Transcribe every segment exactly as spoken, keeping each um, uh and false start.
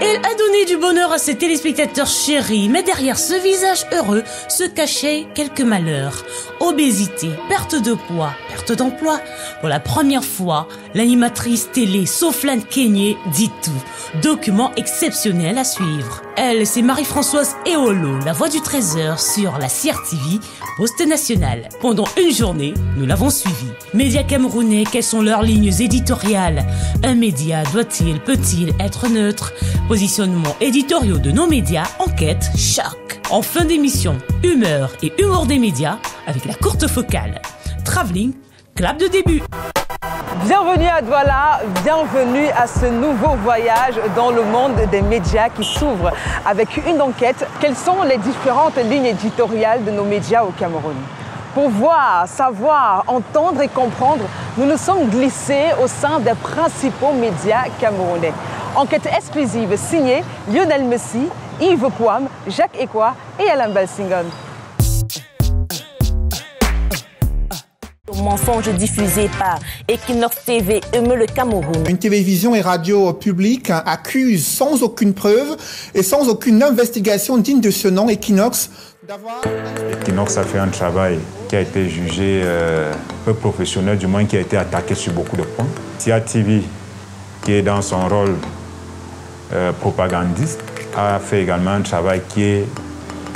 Elle a donné du bonheur à ses téléspectateurs chéris, mais derrière ce visage heureux se cachaient quelques malheurs. Obésité, perte de poids, perte d'emploi. Pour la première fois, l'animatrice télé Soflane Kengne dit tout. Document exceptionnel à suivre. Elle, c'est Marie-Françoise Eolo, la voix du trésor sur la C R T V, poste national. Pendant une journée, nous l'avons suivie. Médias camerounais, quelles sont leurs lignes éditoriales? Un média doit-il, peut-il être neutre? Positionnement éditoriaux de nos médias, enquête, choc. En fin d'émission, humeur et humour des médias avec la courte focale. Travelling, clap de début. Bienvenue à Douala, bienvenue à ce nouveau voyage dans le monde des médias qui s'ouvre avec une enquête. Quelles sont les différentes lignes éditoriales de nos médias au Cameroun? Pour voir, savoir, entendre et comprendre, nous nous sommes glissés au sein des principaux médias camerounais. Enquête exclusive signée Lionel Messi, Yves Kouam, Jacques Ekoua et Alain Balsingham. Au mensonge diffusé par Equinox T V émeut le Cameroun. Une télévision et radio publique accuse sans aucune preuve et sans aucune investigation digne de ce nom Equinox d'avoir... Equinox a fait un travail qui a été jugé euh, peu professionnel, du moins qui a été attaqué sur beaucoup de points. C R T V, qui est dans son rôle euh, propagandiste, a fait également un travail qui est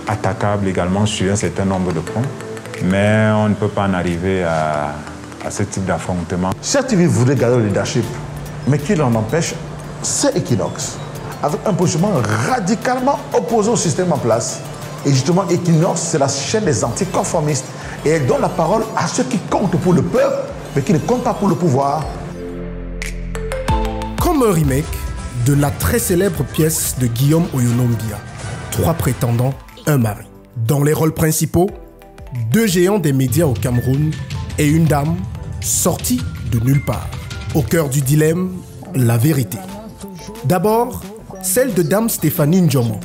attaquable également sur un certain nombre de points. Mais on ne peut pas en arriver à, à ce type d'affrontement. C R T V voulait garder le leadership, mais qui l'en empêche, c'est Equinox, avec un positionnement radicalement opposé au système en place. Et justement, Equinox, c'est la chaîne des anticonformistes, et elle donne la parole à ceux qui comptent pour le peuple, mais qui ne comptent pas pour le pouvoir. Comme un remake de la très célèbre pièce de Guillaume Oyonombia, Trois prétendants, un mari. Dans les rôles principaux, deux géants des médias au Cameroun et une dame sortie de nulle part. Au cœur du dilemme, la vérité. D'abord, celle de dame Stéphanie Njomo.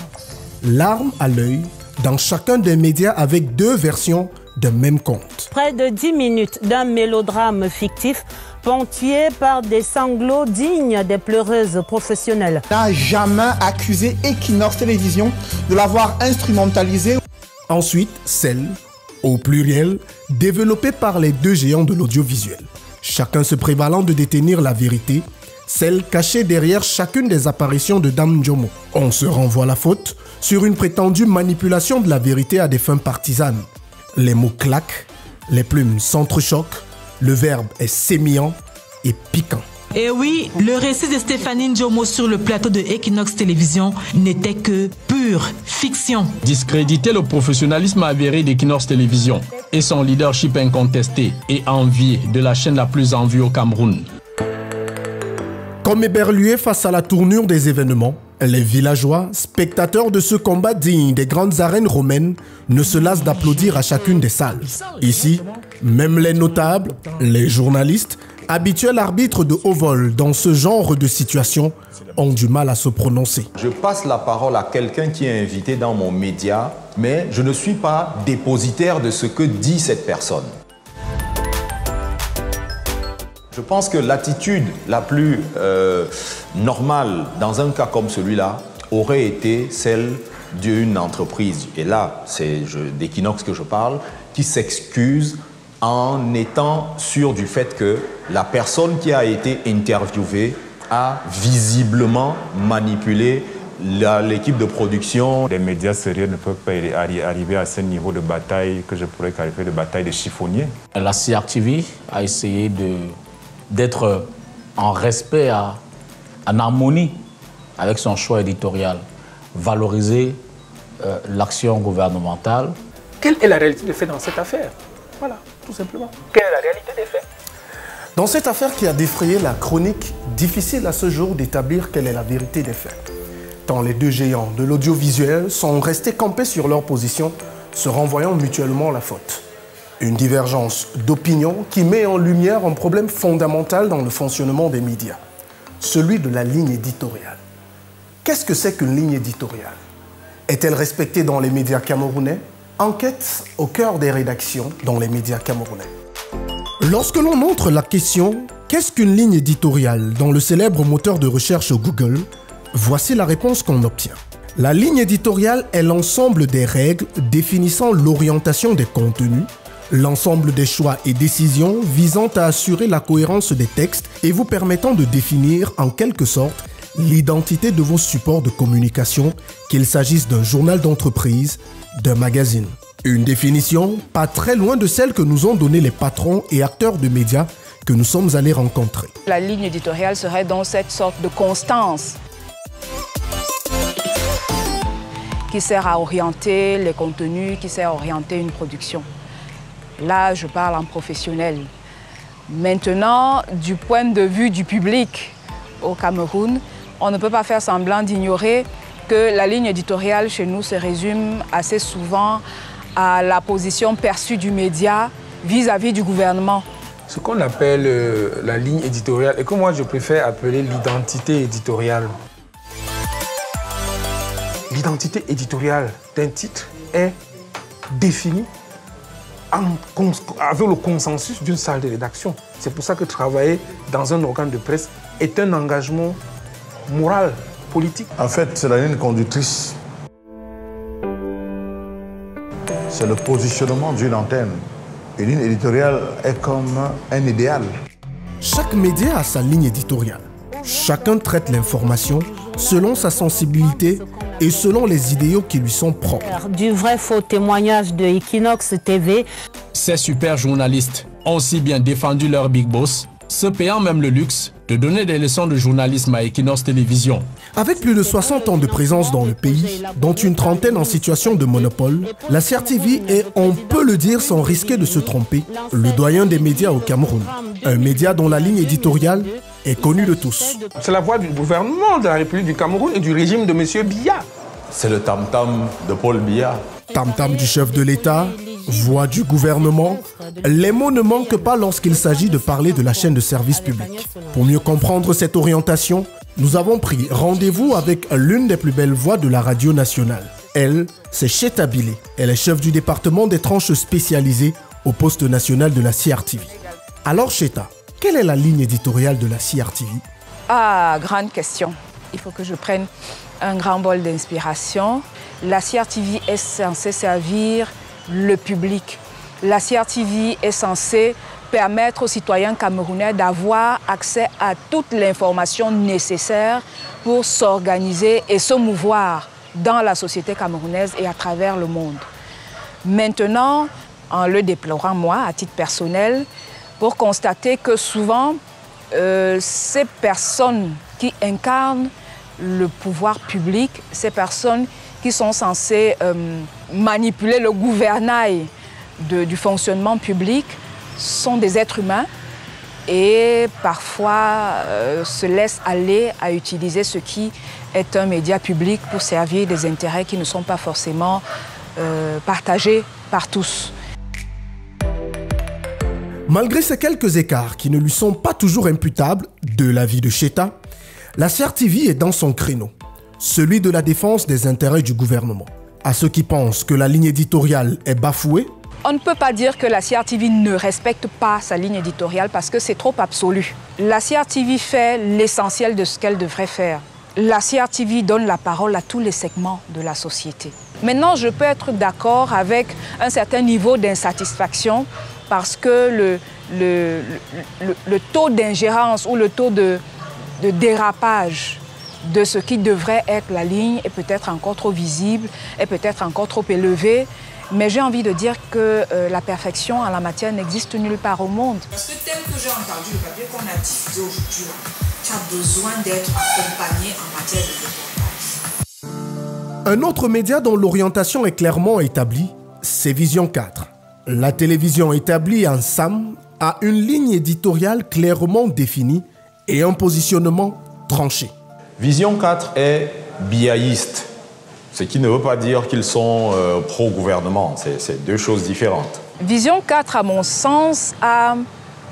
Larmes à l'œil dans chacun des médias avec deux versions d'un même conte. Près de dix minutes d'un mélodrame fictif ponctué par des sanglots dignes des pleureuses professionnelles. On n'a jamais accusé Equinox Télévision de l'avoir instrumentalisé. Ensuite, celle au pluriel, développée par les deux géants de l'audiovisuel. Chacun se prévalant de détenir la vérité, celle cachée derrière chacune des apparitions de Dame Njomo. On se renvoie la faute sur une prétendue manipulation de la vérité à des fins partisanes. Les mots claquent, les plumes s'entrechoquent, le verbe est sémillant et piquant. Et oui, le récit de Stéphanie Njomo sur le plateau de Equinox Télévision n'était que pure fiction. Discréditer le professionnalisme avéré d'Equinox Télévision et son leadership incontesté et envié de la chaîne la plus enviée au Cameroun. Comme éberlués face à la tournure des événements, les villageois, spectateurs de ce combat digne des grandes arènes romaines, ne se lassent d'applaudir à chacune des salles. Ici, même les notables, les journalistes, habituels arbitres de haut vol dans ce genre de situation, ont du mal à se prononcer. Je passe la parole à quelqu'un qui est invité dans mon média, mais je ne suis pas dépositaire de ce que dit cette personne. Je pense que l'attitude la plus euh, normale dans un cas comme celui-là aurait été celle d'une entreprise, et là c'est d'Equinox que je parle, qui s'excuse en étant sûr du fait que la personne qui a été interviewée a visiblement manipulé l'équipe de production. Les médias sérieux ne peuvent pas arriver à ce niveau de bataille que je pourrais qualifier de bataille de chiffonnier. La C R T V a essayé de... d'être en respect, à, en harmonie avec son choix éditorial, valoriser euh, l'action gouvernementale. Quelle est la réalité des faits dans cette affaire? Voilà, tout simplement. Quelle est la réalité des faits? Dans cette affaire qui a défrayé la chronique, difficile à ce jour d'établir quelle est la vérité des faits. Tant les deux géants de l'audiovisuel sont restés campés sur leur position, se renvoyant mutuellement la faute. Une divergence d'opinion qui met en lumière un problème fondamental dans le fonctionnement des médias, celui de la ligne éditoriale. Qu'est-ce que c'est qu'une ligne éditoriale? Est-elle respectée dans les médias camerounais? Enquête au cœur des rédactions dans les médias camerounais. Lorsque l'on montre la question « Qu'est-ce qu'une ligne éditoriale ?» dans le célèbre moteur de recherche Google, Voici la réponse qu'on obtient. La ligne éditoriale est l'ensemble des règles définissant l'orientation des contenus, l'ensemble des choix et décisions visant à assurer la cohérence des textes et vous permettant de définir en quelque sorte l'identité de vos supports de communication, qu'il s'agisse d'un journal d'entreprise, d'un magazine. Une définition pas très loin de celle que nous ont donnée les patrons et acteurs de médias que nous sommes allés rencontrer. La ligne éditoriale serait dans cette sorte de constance qui sert à orienter les contenus, qui sert à orienter une production. Là, je parle en professionnel. Maintenant, du point de vue du public au Cameroun, on ne peut pas faire semblant d'ignorer que la ligne éditoriale chez nous se résume assez souvent à la position perçue du média vis-à-vis du gouvernement. Ce qu'on appelle euh, la ligne éditoriale, et que moi je préfère appeler l'identité éditoriale. L'identité éditoriale d'un titre est définie en, avec le consensus d'une salle de rédaction. C'est pour ça que travailler dans un organe de presse est un engagement moral, politique. En fait, c'est la ligne conductrice. C'est le positionnement d'une antenne. Une ligne éditoriale est comme un idéal. Chaque média a sa ligne éditoriale. Chacun traite l'information selon sa sensibilité et selon les idéaux qui lui sont propres. Du vrai faux témoignage de Equinox T V. Ces super journalistes ont si bien défendu leur big boss, se payant même le luxe de donner des leçons de journalisme à Equinox Télévision. Avec plus de soixante ans de présence dans le pays, dont une trentaine en situation de monopole, la C R T V est, on peut le dire sans risquer de se tromper, le doyen des médias au Cameroun. Un média dont la ligne éditoriale est connue de tous. C'est la voix du gouvernement de la République du Cameroun et du régime de M. Biya. C'est le tam-tam de Paul Biya. Tam-tam du chef de l'État, voix du gouvernement, les mots ne manquent pas lorsqu'il s'agit de parler de la chaîne de service public. Pour mieux comprendre cette orientation, nous avons pris rendez-vous avec l'une des plus belles voix de la radio nationale. Elle, c'est Chetta Bili. Elle est chef du département des tranches spécialisées au poste national de la C R T V. Alors Chetta, quelle est la ligne éditoriale de la C R T V? Ah, grande question. Il faut que je prenne un grand bol d'inspiration. La C R T V est censée servir le public. La C R T V est censée permettre aux citoyens camerounais d'avoir accès à toute l'information nécessaire pour s'organiser et se mouvoir dans la société camerounaise et à travers le monde. Maintenant, en le déplorant moi, à titre personnel, pour constater que souvent, euh, ces personnes qui incarnent le pouvoir public, ces personnes qui sont censés euh, manipuler le gouvernail de, du fonctionnement public sont des êtres humains et parfois euh, se laissent aller à utiliser ce qui est un média public pour servir des intérêts qui ne sont pas forcément euh, partagés par tous. Malgré ces quelques écarts qui ne lui sont pas toujours imputables de la vie de Chetta, la C R T V est dans son créneau, celui de la défense des intérêts du gouvernement. À ceux qui pensent que la ligne éditoriale est bafouée, on ne peut pas dire que la C R T V ne respecte pas sa ligne éditoriale parce que c'est trop absolu. La C R T V fait l'essentiel de ce qu'elle devrait faire. La C R T V donne la parole à tous les segments de la société. Maintenant, je peux être d'accord avec un certain niveau d'insatisfaction parce que le, le, le, le taux d'ingérence ou le taux de, de dérapage de ce qui devrait être la ligne est peut-être encore trop visible, est peut-être encore trop élevé, mais j'ai envie de dire que euh, la perfection en la matière n'existe nulle part au monde. Parce que tel que j'ai entendu le papier qu'on a diffusé aujourd'hui, tu as besoin d'être accompagné en matière de développement. Un autre média dont l'orientation est clairement établie, c'est Vision quatre. La télévision établie en S A M a une ligne éditoriale clairement définie et un positionnement tranché. Vision quatre est biaïste, ce qui ne veut pas dire qu'ils sont euh, pro-gouvernement, c'est deux choses différentes. Vision quatre, à mon sens, a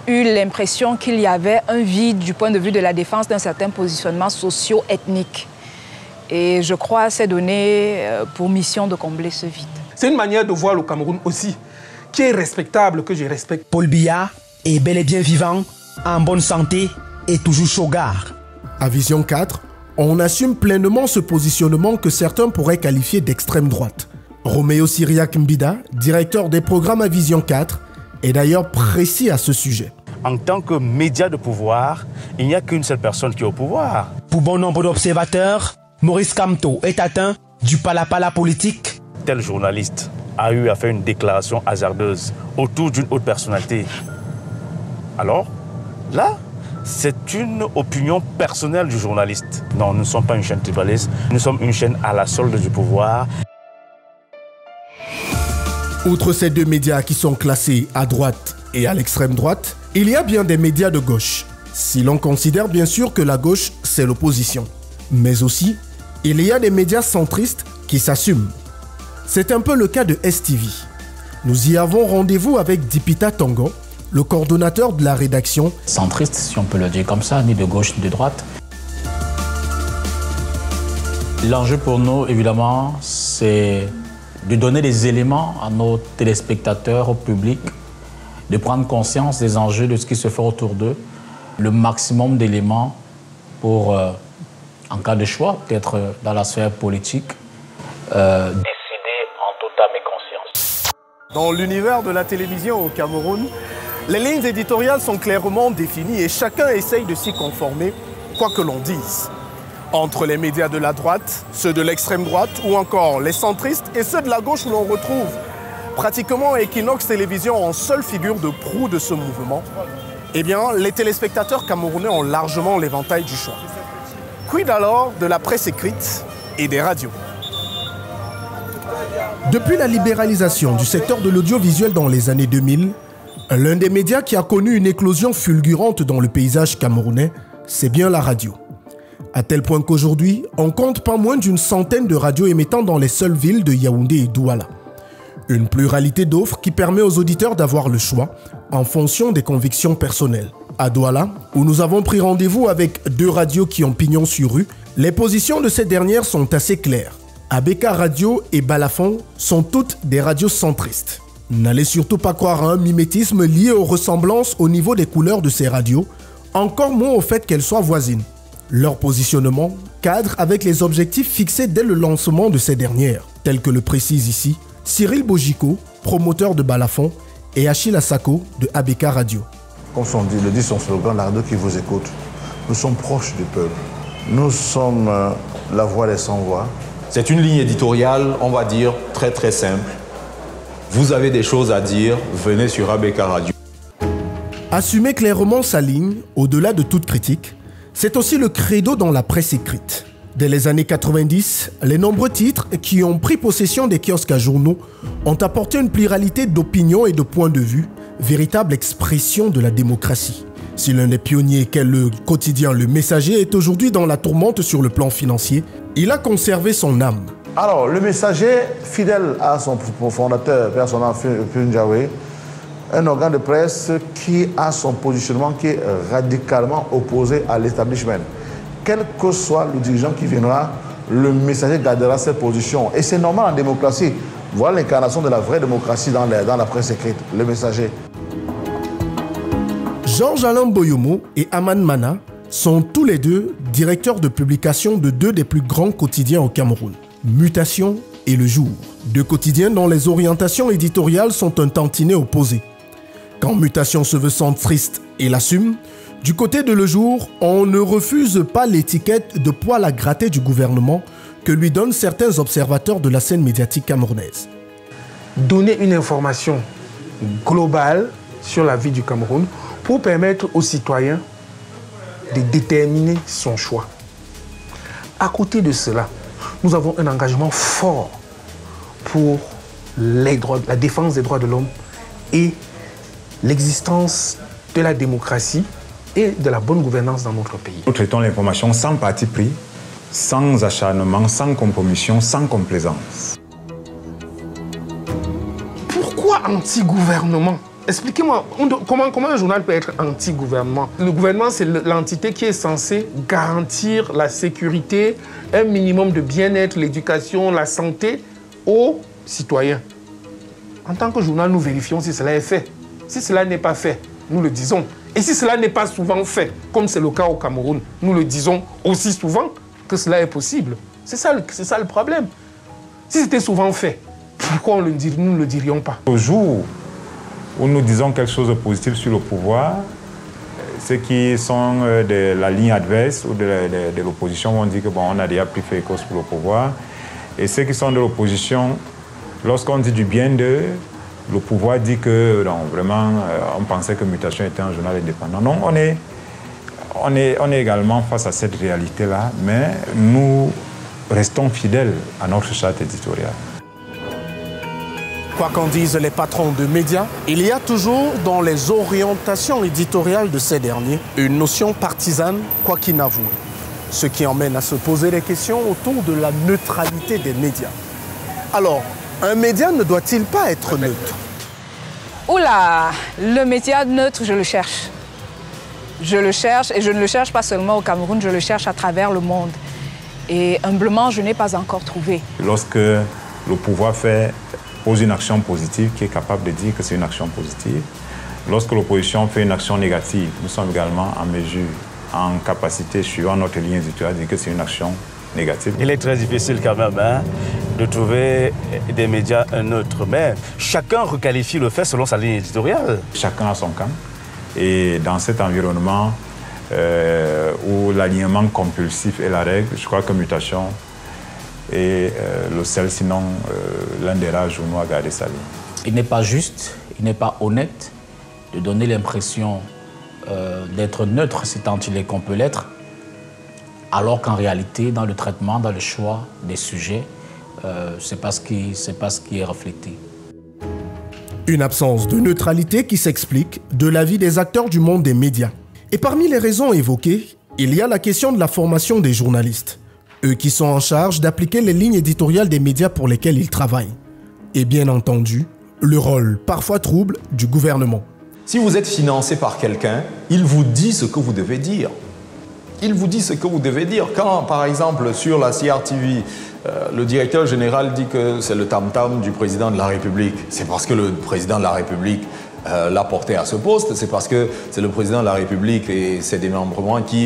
eu l'impression qu'il y avait un vide du point de vue de la défense d'un certain positionnement socio-ethnique. Et je crois que c'est donné pour mission de combler ce vide. C'est une manière de voir le Cameroun aussi, qui est respectable, que je respecte. Paul Biya est bel et bien vivant, en bonne santé et toujours chaugard. À Vision quatre, on assume pleinement ce positionnement que certains pourraient qualifier d'extrême droite. Roméo Cyriac Mbida, directeur des programmes à Vision quatre, est d'ailleurs précis à ce sujet. En tant que média de pouvoir, il n'y a qu'une seule personne qui est au pouvoir. Pour bon nombre d'observateurs, Maurice Kamto est atteint du palapala politique. Tel journaliste a eu à faire une déclaration hasardeuse autour d'une haute personnalité. Alors, là, c'est une opinion personnelle du journaliste. Non, nous ne sommes pas une chaîne tribaliste, nous sommes une chaîne à la solde du pouvoir. Outre ces deux médias qui sont classés à droite et à l'extrême droite, il y a bien des médias de gauche, si l'on considère bien sûr que la gauche, c'est l'opposition. Mais aussi, il y a des médias centristes qui s'assument. C'est un peu le cas de S T V. Nous y avons rendez-vous avec Dipita Tongo, le coordonnateur de la rédaction. Centriste, si on peut le dire comme ça, ni de gauche ni de droite. L'enjeu pour nous, évidemment, c'est de donner des éléments à nos téléspectateurs, au public, de prendre conscience des enjeux, de ce qui se fait autour d'eux, le maximum d'éléments pour, euh, en cas de choix, peut-être dans la sphère politique, euh, décider en toute âme et conscience. Dans l'univers de la télévision au Cameroun, les lignes éditoriales sont clairement définies et chacun essaye de s'y conformer, quoi que l'on dise. Entre les médias de la droite, ceux de l'extrême droite ou encore les centristes et ceux de la gauche où l'on retrouve pratiquement Equinox Télévision en seule figure de proue de ce mouvement, eh bien, les téléspectateurs camerounais ont largement l'éventail du choix. Quid alors de la presse écrite et des radios? Depuis la libéralisation du secteur de l'audiovisuel dans les années deux mille, l'un des médias qui a connu une éclosion fulgurante dans le paysage camerounais, c'est bien la radio. À tel point qu'aujourd'hui, on compte pas moins d'une centaine de radios émettant dans les seules villes de Yaoundé et Douala. Une pluralité d'offres qui permet aux auditeurs d'avoir le choix en fonction des convictions personnelles. À Douala, où nous avons pris rendez-vous avec deux radios qui ont pignon sur rue, les positions de ces dernières sont assez claires. Abeka Radio et Balafon sont toutes des radios centristes. N'allez surtout pas croire à un mimétisme lié aux ressemblances au niveau des couleurs de ces radios, encore moins au fait qu'elles soient voisines. Leur positionnement cadre avec les objectifs fixés dès le lancement de ces dernières, tels que le précise ici Cyril Bogico, promoteur de Balafon, et Achille Asako de Abeka Radio. Comme on dit, le dit son slogan, la radio qui vous écoute, nous sommes proches du peuple. Nous sommes euh, la voix des sans-voix. C'est une ligne éditoriale, on va dire, très très simple. Vous avez des choses à dire, venez sur Abeka Radio. Assumer clairement sa ligne, au-delà de toute critique, c'est aussi le credo dans la presse écrite. Dès les années quatre-vingt-dix, les nombreux titres qui ont pris possession des kiosques à journaux ont apporté une pluralité d'opinions et de points de vue, véritable expression de la démocratie. Si l'un des pionniers qu'est le quotidien Le Messager est aujourd'hui dans la tourmente sur le plan financier, il a conservé son âme. Alors, Le Messager, fidèle à son fondateur, Personnel Funjawe, un organe de presse qui a son positionnement qui est radicalement opposé à l'établissement. Quel que soit le dirigeant qui viendra, Le Messager gardera ses positions. Et c'est normal en démocratie. Voilà l'incarnation de la vraie démocratie dans la, dans la presse écrite, Le Messager. Georges-Alain Boyomo et Aman Mana sont tous les deux directeurs de publication de deux des plus grands quotidiens au Cameroun, Mutation et Le Jour. Deux quotidiens dont les orientations éditoriales sont un tantinet opposé. Quand Mutation se veut centriste et l'assume, du côté de Le Jour, on ne refuse pas l'étiquette de poil à gratter du gouvernement que lui donnent certains observateurs de la scène médiatique camerounaise. Donner une information globale sur la vie du Cameroun pour permettre aux citoyens de déterminer son choix. À côté de cela, nous avons un engagement fort pour les droits, la défense des droits de l'homme et l'existence de la démocratie et de la bonne gouvernance dans notre pays. Nous traitons l'information sans parti pris, sans acharnement, sans compromission, sans complaisance. Pourquoi anti-gouvernement? Expliquez-moi, comment, comment un journal peut être anti-gouvernement? Le gouvernement, c'est l'entité qui est censée garantir la sécurité, un minimum de bien-être, l'éducation, la santé aux citoyens. En tant que journal, nous vérifions si cela est fait. Si cela n'est pas fait, nous le disons. Et si cela n'est pas souvent fait, comme c'est le cas au Cameroun, nous le disons aussi souvent que cela est possible. C'est ça, ça le problème. Si c'était souvent fait, pourquoi on le dit, nous ne le dirions pas? Au jour où nous disons quelque chose de positif sur le pouvoir, ceux qui sont de la ligne adverse ou de, de, de l'opposition vont dire que bon, on a déjà pris fait cause pour le pouvoir. Et ceux qui sont de l'opposition, lorsqu'on dit du bien d'eux, le pouvoir dit que non, vraiment, on pensait que Mutation était un journal indépendant. Non, on est, on est, on est également face à cette réalité-là, mais nous restons fidèles à notre charte éditoriale. Quoi qu'en disent les patrons de médias, il y a toujours dans les orientations éditoriales de ces derniers une notion partisane, quoi qu'inavouée. Ce qui emmène à se poser des questions autour de la neutralité des médias. Alors, un média ne doit-il pas être neutre? Oula, le média neutre, je le cherche. Je le cherche et je ne le cherche pas seulement au Cameroun, je le cherche à travers le monde. Et humblement, je n'ai pas encore trouvé. Lorsque le pouvoir fait, pose une action positive qui est capable de dire que c'est une action positive, lorsque l'opposition fait une action négative, nous sommes également en mesure, en capacité, suivant notre ligne éditoriale, de dire que c'est une action négative. Il est très difficile quand même, hein, de trouver des médias un autre, mais chacun requalifie le fait selon sa ligne éditoriale. Chacun a son camp. Et dans cet environnement euh, où l'alignement compulsif est la règle, je crois que Mutation est euh, le seul, sinon euh, l'un des rares journaux à garder sa ligne. Il n'est pas juste, il n'est pas honnête de donner l'impression euh, d'être neutre, si tant il est qu'on peut l'être, alors qu'en réalité, dans le traitement, dans le choix des sujets, Euh, c'est pas ce qui, c'est pas ce qui est reflété. Une absence de neutralité qui s'explique de l'avis des acteurs du monde des médias. Et parmi les raisons évoquées, il y a la question de la formation des journalistes, eux qui sont en charge d'appliquer les lignes éditoriales des médias pour lesquels ils travaillent. Et bien entendu, le rôle parfois trouble du gouvernement. Si vous êtes financé par quelqu'un, il vous dit ce que vous devez dire. Il vous dit ce que vous devez dire. Quand, par exemple, sur la C R T V, euh, le directeur général dit que c'est le tam-tam du président de la République, c'est parce que le président de la République euh, l'a porté à ce poste, c'est parce que c'est le président de la République et ses démembrements qui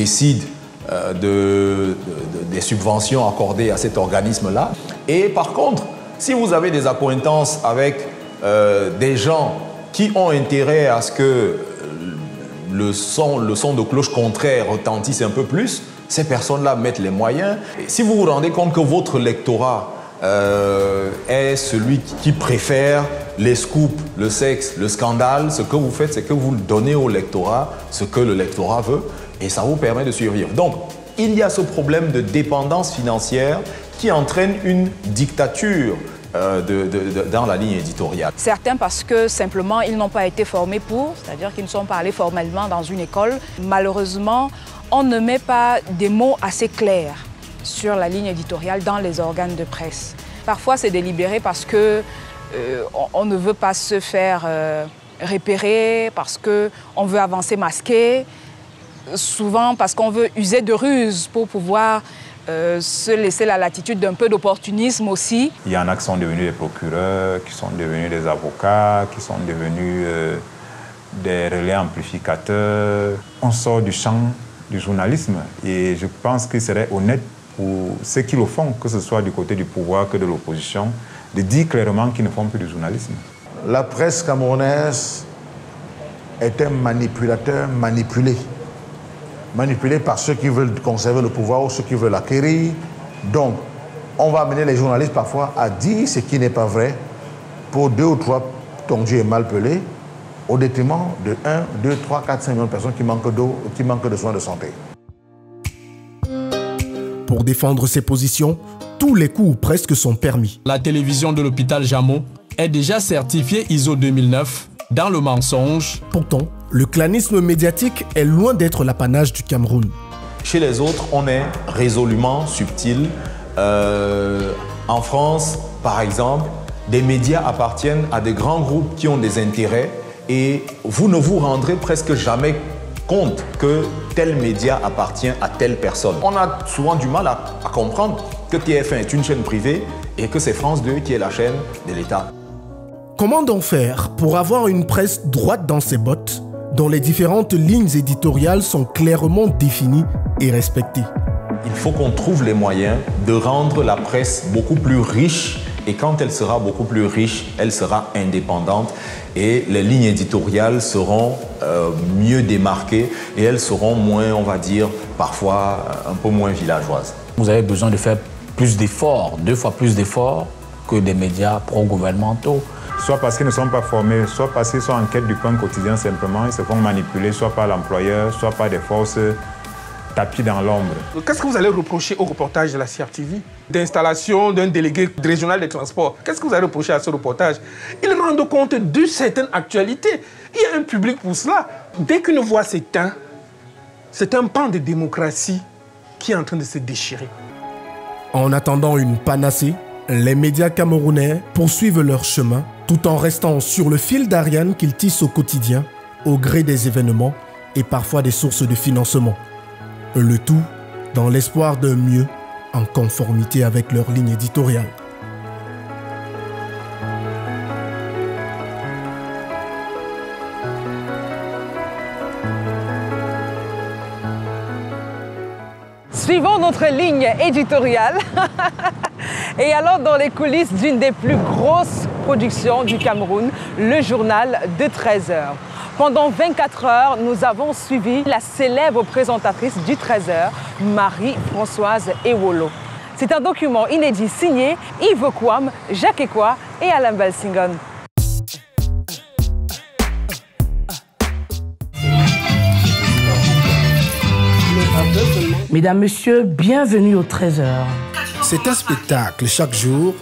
décident euh, de, de, des subventions accordées à cet organisme-là. Et par contre, si vous avez des accointances avec euh, des gens qui ont intérêt à ce que Le son, le son de cloche contraire retentisse un peu plus, ces personnes-là mettent les moyens. Et si vous vous rendez compte que votre lectorat euh, est celui qui préfère les scoops, le sexe, le scandale, ce que vous faites, c'est que vous donnez au lectorat ce que le lectorat veut et ça vous permet de survivre. Donc, il y a ce problème de dépendance financière qui entraîne une dictature Euh, de, de, de, dans la ligne éditoriale. Certains parce que simplement ils n'ont pas été formés pour, c'est-à-dire qu'ils ne sont pas allés formellement dans une école. Malheureusement, on ne met pas des mots assez clairs sur la ligne éditoriale dans les organes de presse. Parfois c'est délibéré parce que euh, on, on ne veut pas se faire euh, repérer, parce que on veut avancer masqué, souvent parce qu'on veut user de ruses pour pouvoir Euh, se laisser la latitude d'un peu d'opportunisme aussi. Il y en a qui sont devenus des procureurs, qui sont devenus des avocats, qui sont devenus euh, des relais amplificateurs. On sort du champ du journalisme et je pense qu'il serait honnête pour ceux qui le font, que ce soit du côté du pouvoir que de l'opposition, de dire clairement qu'ils ne font plus du journalisme. La presse camerounaise est un manipulateur manipulé. Manipulés par ceux qui veulent conserver le pouvoir ou ceux qui veulent l'acquérir. Donc, on va amener les journalistes parfois à dire ce qui n'est pas vrai pour deux ou trois tondus et mal pelés, au détriment de un, deux, trois, quatre, cinq millions de personnes qui manquent d'eau ou qui manquent de soins de santé. Pour défendre ces positions, tous les coups presque sont permis. La télévision de l'hôpital Jameau est déjà certifiée I S O deux mille neuf dans le mensonge. Pourtant, le clanisme médiatique est loin d'être l'apanage du Cameroun. Chez les autres, on est résolument subtil. Euh, en France, par exemple, des médias appartiennent à des grands groupes qui ont des intérêts et vous ne vous rendrez presque jamais compte que tel média appartient à telle personne. On a souvent du mal à, à comprendre que T F un est une chaîne privée et que c'est France deux qui est la chaîne de l'État. Comment donc faire pour avoir une presse droite dans ses bottes ? Dont les différentes lignes éditoriales sont clairement définies et respectées. il faut qu'on trouve les moyens de rendre la presse beaucoup plus riche. Et quand elle sera beaucoup plus riche, elle sera indépendante et les lignes éditoriales seront euh, mieux démarquées et elles seront moins, on va dire, parfois un peu moins villageoises. Vous avez besoin de faire plus d'efforts, deux fois plus d'efforts que des médias pro-gouvernementaux. Soit parce qu'ils ne sont pas formés, soit parce qu'ils sont en quête du pain quotidien simplement, ils se font manipuler soit par l'employeur, soit par des forces tapis dans l'ombre. Qu'est-ce que vous allez reprocher au reportage de la C R T V d'installation d'un délégué régional des transports? Qu'est-ce que vous allez reprocher à ce reportage? Ils rendent compte d'une certaine actualité. Il y a un public pour cela. Dès qu'une voix s'éteint, c'est un pan de démocratie qui est en train de se déchirer. En attendant une panacée, les médias camerounais poursuivent leur chemin tout en restant sur le fil d'Ariane qu'ils tissent au quotidien, au gré des événements et parfois des sources de financement. Le tout dans l'espoir d'un mieux en conformité avec leur ligne éditoriale. Suivons notre ligne éditoriale. Et alors dans les coulisses d'une des plus grosses productions du Cameroun, le journal de treize heures. Pendant vingt-quatre heures, nous avons suivi la célèbre présentatrice du treize heures, Marie-Françoise Eolo. C'est un document inédit signé Yves Kouam, Jacques Ekoua et Alain Balsingham. Mesdames, Messieurs, bienvenue au treize heures. C'est un spectacle chaque jour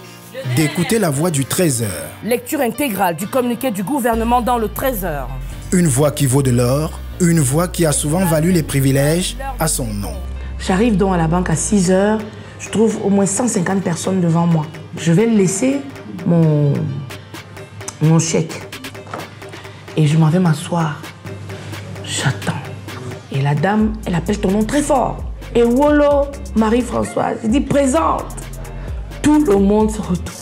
d'écouter la voix du treize heures. Lecture intégrale du communiqué du gouvernement dans le treize heures. Une voix qui vaut de l'or, une voix qui a souvent valu les privilèges à son nom. J'arrive donc à la banque à six heures, je trouve au moins cent cinquante personnes devant moi. Je vais laisser mon, mon chèque et je m'en vais m'asseoir. J'attends. Et la dame, elle appelle ton nom très fort. Et Wolo, Marie-Françoise, elle dit présente. Tout le monde se retourne.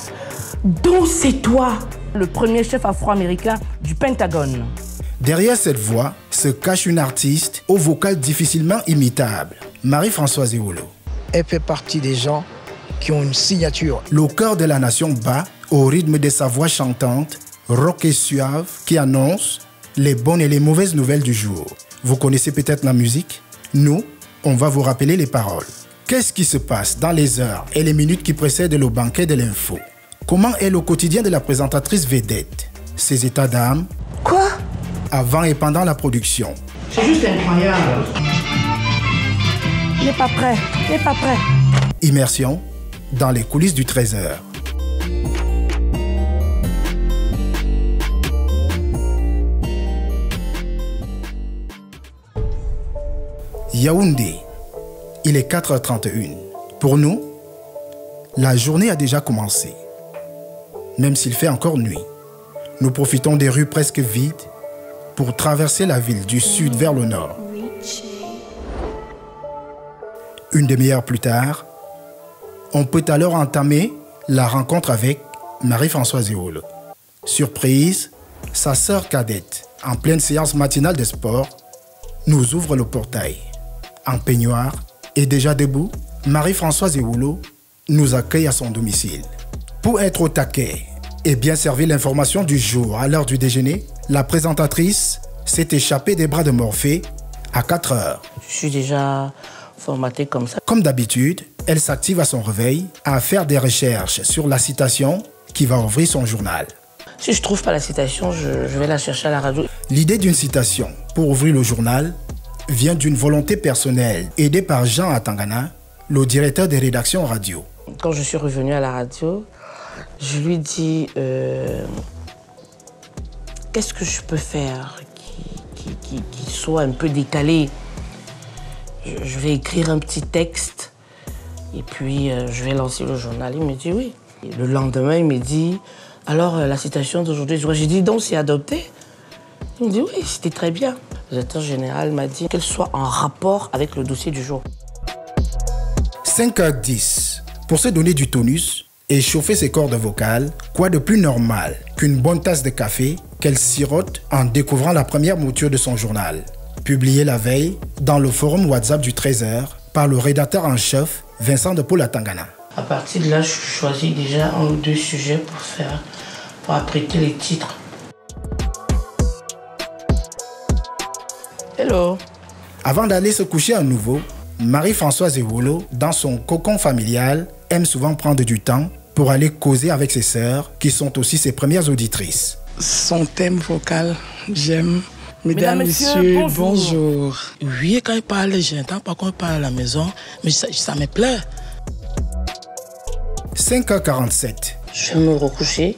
Donc c'est toi, le premier chef afro-américain du Pentagone. Derrière cette voix se cache une artiste au vocal difficilement imitable, Marie-Françoise Eolo. Elle fait partie des gens qui ont une signature. Le cœur de la nation bat au rythme de sa voix chantante, rock et suave, qui annonce les bonnes et les mauvaises nouvelles du jour. Vous connaissez peut-être la musique? Nous, on va vous rappeler les paroles. Qu'est-ce qui se passe dans les heures et les minutes qui précèdent le banquet de l'info? Comment est le quotidien de la présentatrice vedette? Ses états d'âme? Quoi? Avant et pendant la production. C'est juste incroyable. N'est pas prêt, n'est pas prêt. Immersion dans les coulisses du treize heures. Yaoundé, il est quatre heures trente et une. Pour nous, la journée a déjà commencé. Même s'il fait encore nuit, nous profitons des rues presque vides pour traverser la ville du sud vers le nord. Une demi-heure plus tard, on peut alors entamer la rencontre avec Marie-Françoise Eolo. Surprise, sa sœur cadette, en pleine séance matinale de sport, nous ouvre le portail. En peignoir et déjà debout, Marie-Françoise Eolo nous accueille à son domicile. Pour être au taquet et bien servir l'information du jour à l'heure du déjeuner, la présentatrice s'est échappée des bras de Morphée à quatre heures. Je suis déjà formatée comme ça. Comme d'habitude, elle s'active à son réveil à faire des recherches sur la citation qui va ouvrir son journal. Si je ne trouve pas la citation, je, je vais la chercher à la radio. L'idée d'une citation pour ouvrir le journal vient d'une volonté personnelle aidée par Jean Atangana, le directeur des rédactions radio. Quand je suis revenue à la radio, je lui dis... Euh... Qu'est-ce que je peux faire qui, qui, qui, qui soit un peu décalé? Je vais écrire un petit texte et puis euh, je vais lancer le journal. Il me dit oui. Et le lendemain, il me dit, alors la citation d'aujourd'hui, j'ai dit donc c'est adopté. Il me dit oui, c'était très bien. Le directeur général m'a dit qu'elle soit en rapport avec le dossier du jour. cinq heures dix, pour se donner du tonus et chauffer ses cordes vocales, quoi de plus normal qu'une bonne tasse de café qu'elle sirote en découvrant la première mouture de son journal, publiée la veille dans le forum WhatsApp du treize heures par le rédacteur en chef Vincent de Paul Atangana. À partir de là, je choisis déjà un ou deux sujets pour faire, pour apprêter les titres. Hello. Avant d'aller se coucher à nouveau, Marie-Françoise Eolo, dans son cocon familial, aime souvent prendre du temps pour aller causer avec ses sœurs, qui sont aussi ses premières auditrices. Son thème vocal, j'aime. Mesdames, Messieurs, messieurs bonjour. bonjour. Oui, quand il parle, j'entends pas qu'on parle à la maison, mais ça, ça me plaît. cinq heures quarante-sept. Je vais me recoucher,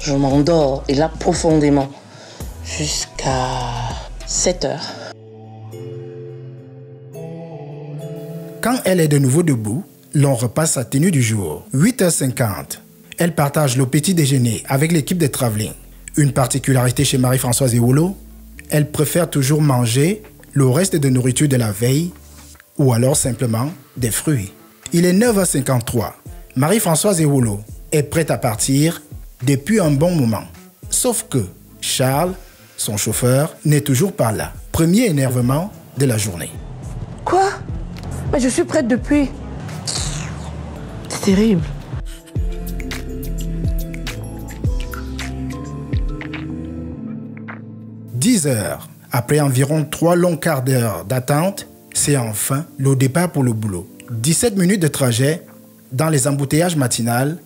je m'endors, et là, profondément, jusqu'à sept heures. Quand elle est de nouveau debout, l'on repasse sa tenue du jour. huit heures cinquante. Elle partage le petit déjeuner avec l'équipe de travelling. Une particularité chez Marie-Françoise Eolo, elle préfère toujours manger le reste de nourriture de la veille ou alors simplement des fruits. Il est neuf heures cinquante-trois. Marie-Françoise Eolo est prête à partir depuis un bon moment. Sauf que Charles, son chauffeur, n'est toujours pas là. Premier énervement de la journée. Quoi ? Mais je suis prête depuis. C'est terrible. dix heures. Après environ trois longs quarts d'heure d'attente, c'est enfin le départ pour le boulot. dix-sept minutes de trajet dans les embouteillages matinales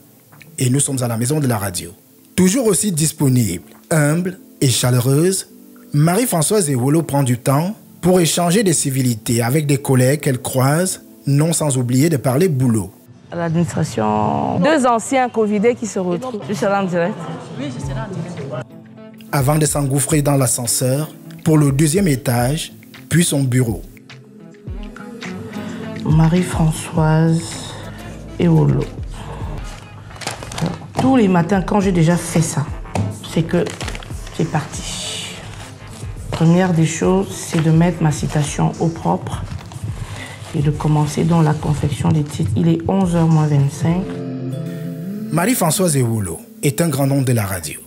et nous sommes à la maison de la radio. Toujours aussi disponible, humble et chaleureuse, Marie-Françoise Eolo prend du temps pour échanger des civilités avec des collègues qu'elle croise, non sans oublier de parler boulot. À l'administration, deux anciens covidés qui se retrouvent. Je serai en direct. Oui, je serai en direct. Avant de s'engouffrer dans l'ascenseur, pour le deuxième étage, puis son bureau. Marie-Françoise Eolo. Tous les matins, quand j'ai déjà fait ça, c'est que c'est parti. Première des choses, c'est de mettre ma citation au propre et de commencer dans la confection des titres. Il est onze heures moins vingt-cinq. Marie-Françoise Eolo est un grand nom de la radio.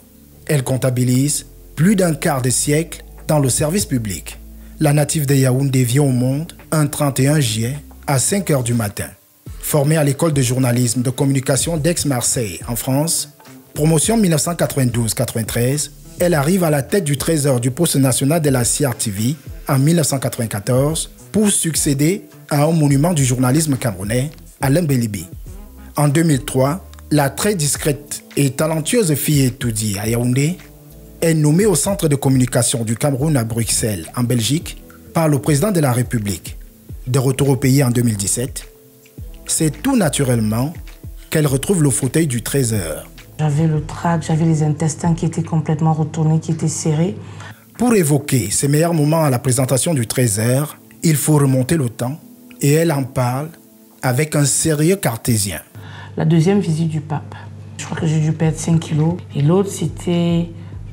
Elle comptabilise plus d'un quart de siècle dans le service public. La native de Yaoundé vient au monde un trente et un juillet à cinq heures du matin. Formée à l'école de journalisme de communication d'Aix-Marseille en France, promotion mille neuf cent quatre-vingt-douze quatre-vingt-treize, elle arrive à la tête du trésor du poste national de la C R T V en mille neuf cent quatre-vingt-quatorze pour succéder à un monument du journalisme camerounais, Alain Balsingham. En deux mille trois, la très discrète et talentueuse fille étoudie à Yaoundé est nommée au centre de communication du Cameroun à Bruxelles, en Belgique, par le président de la République. De retour au pays en deux mille dix-sept, c'est tout naturellement qu'elle retrouve le fauteuil du trésor. J'avais le trac, j'avais les intestins qui étaient complètement retournés, qui étaient serrés. Pour évoquer ses meilleurs moments à la présentation du trésor, il faut remonter le temps et elle en parle avec un sérieux cartésien. La deuxième visite du pape. Je crois que j'ai dû perdre cinq kilos. Et l'autre, c'était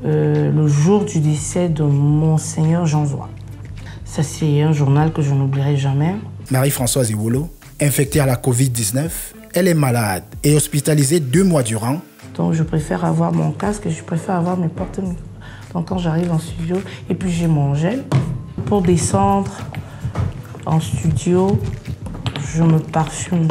euh, le jour du décès de Monseigneur Jean Zoua. Ça, c'est un journal que je n'oublierai jamais. Marie-Françoise Eolo, infectée à la covid dix-neuf, elle est malade et hospitalisée deux mois durant. Donc, je préfère avoir mon casque et je préfère avoir mes porte-micros. Donc, quand j'arrive en studio, et puis j'ai mon gel. Pour descendre en studio, je me parfume.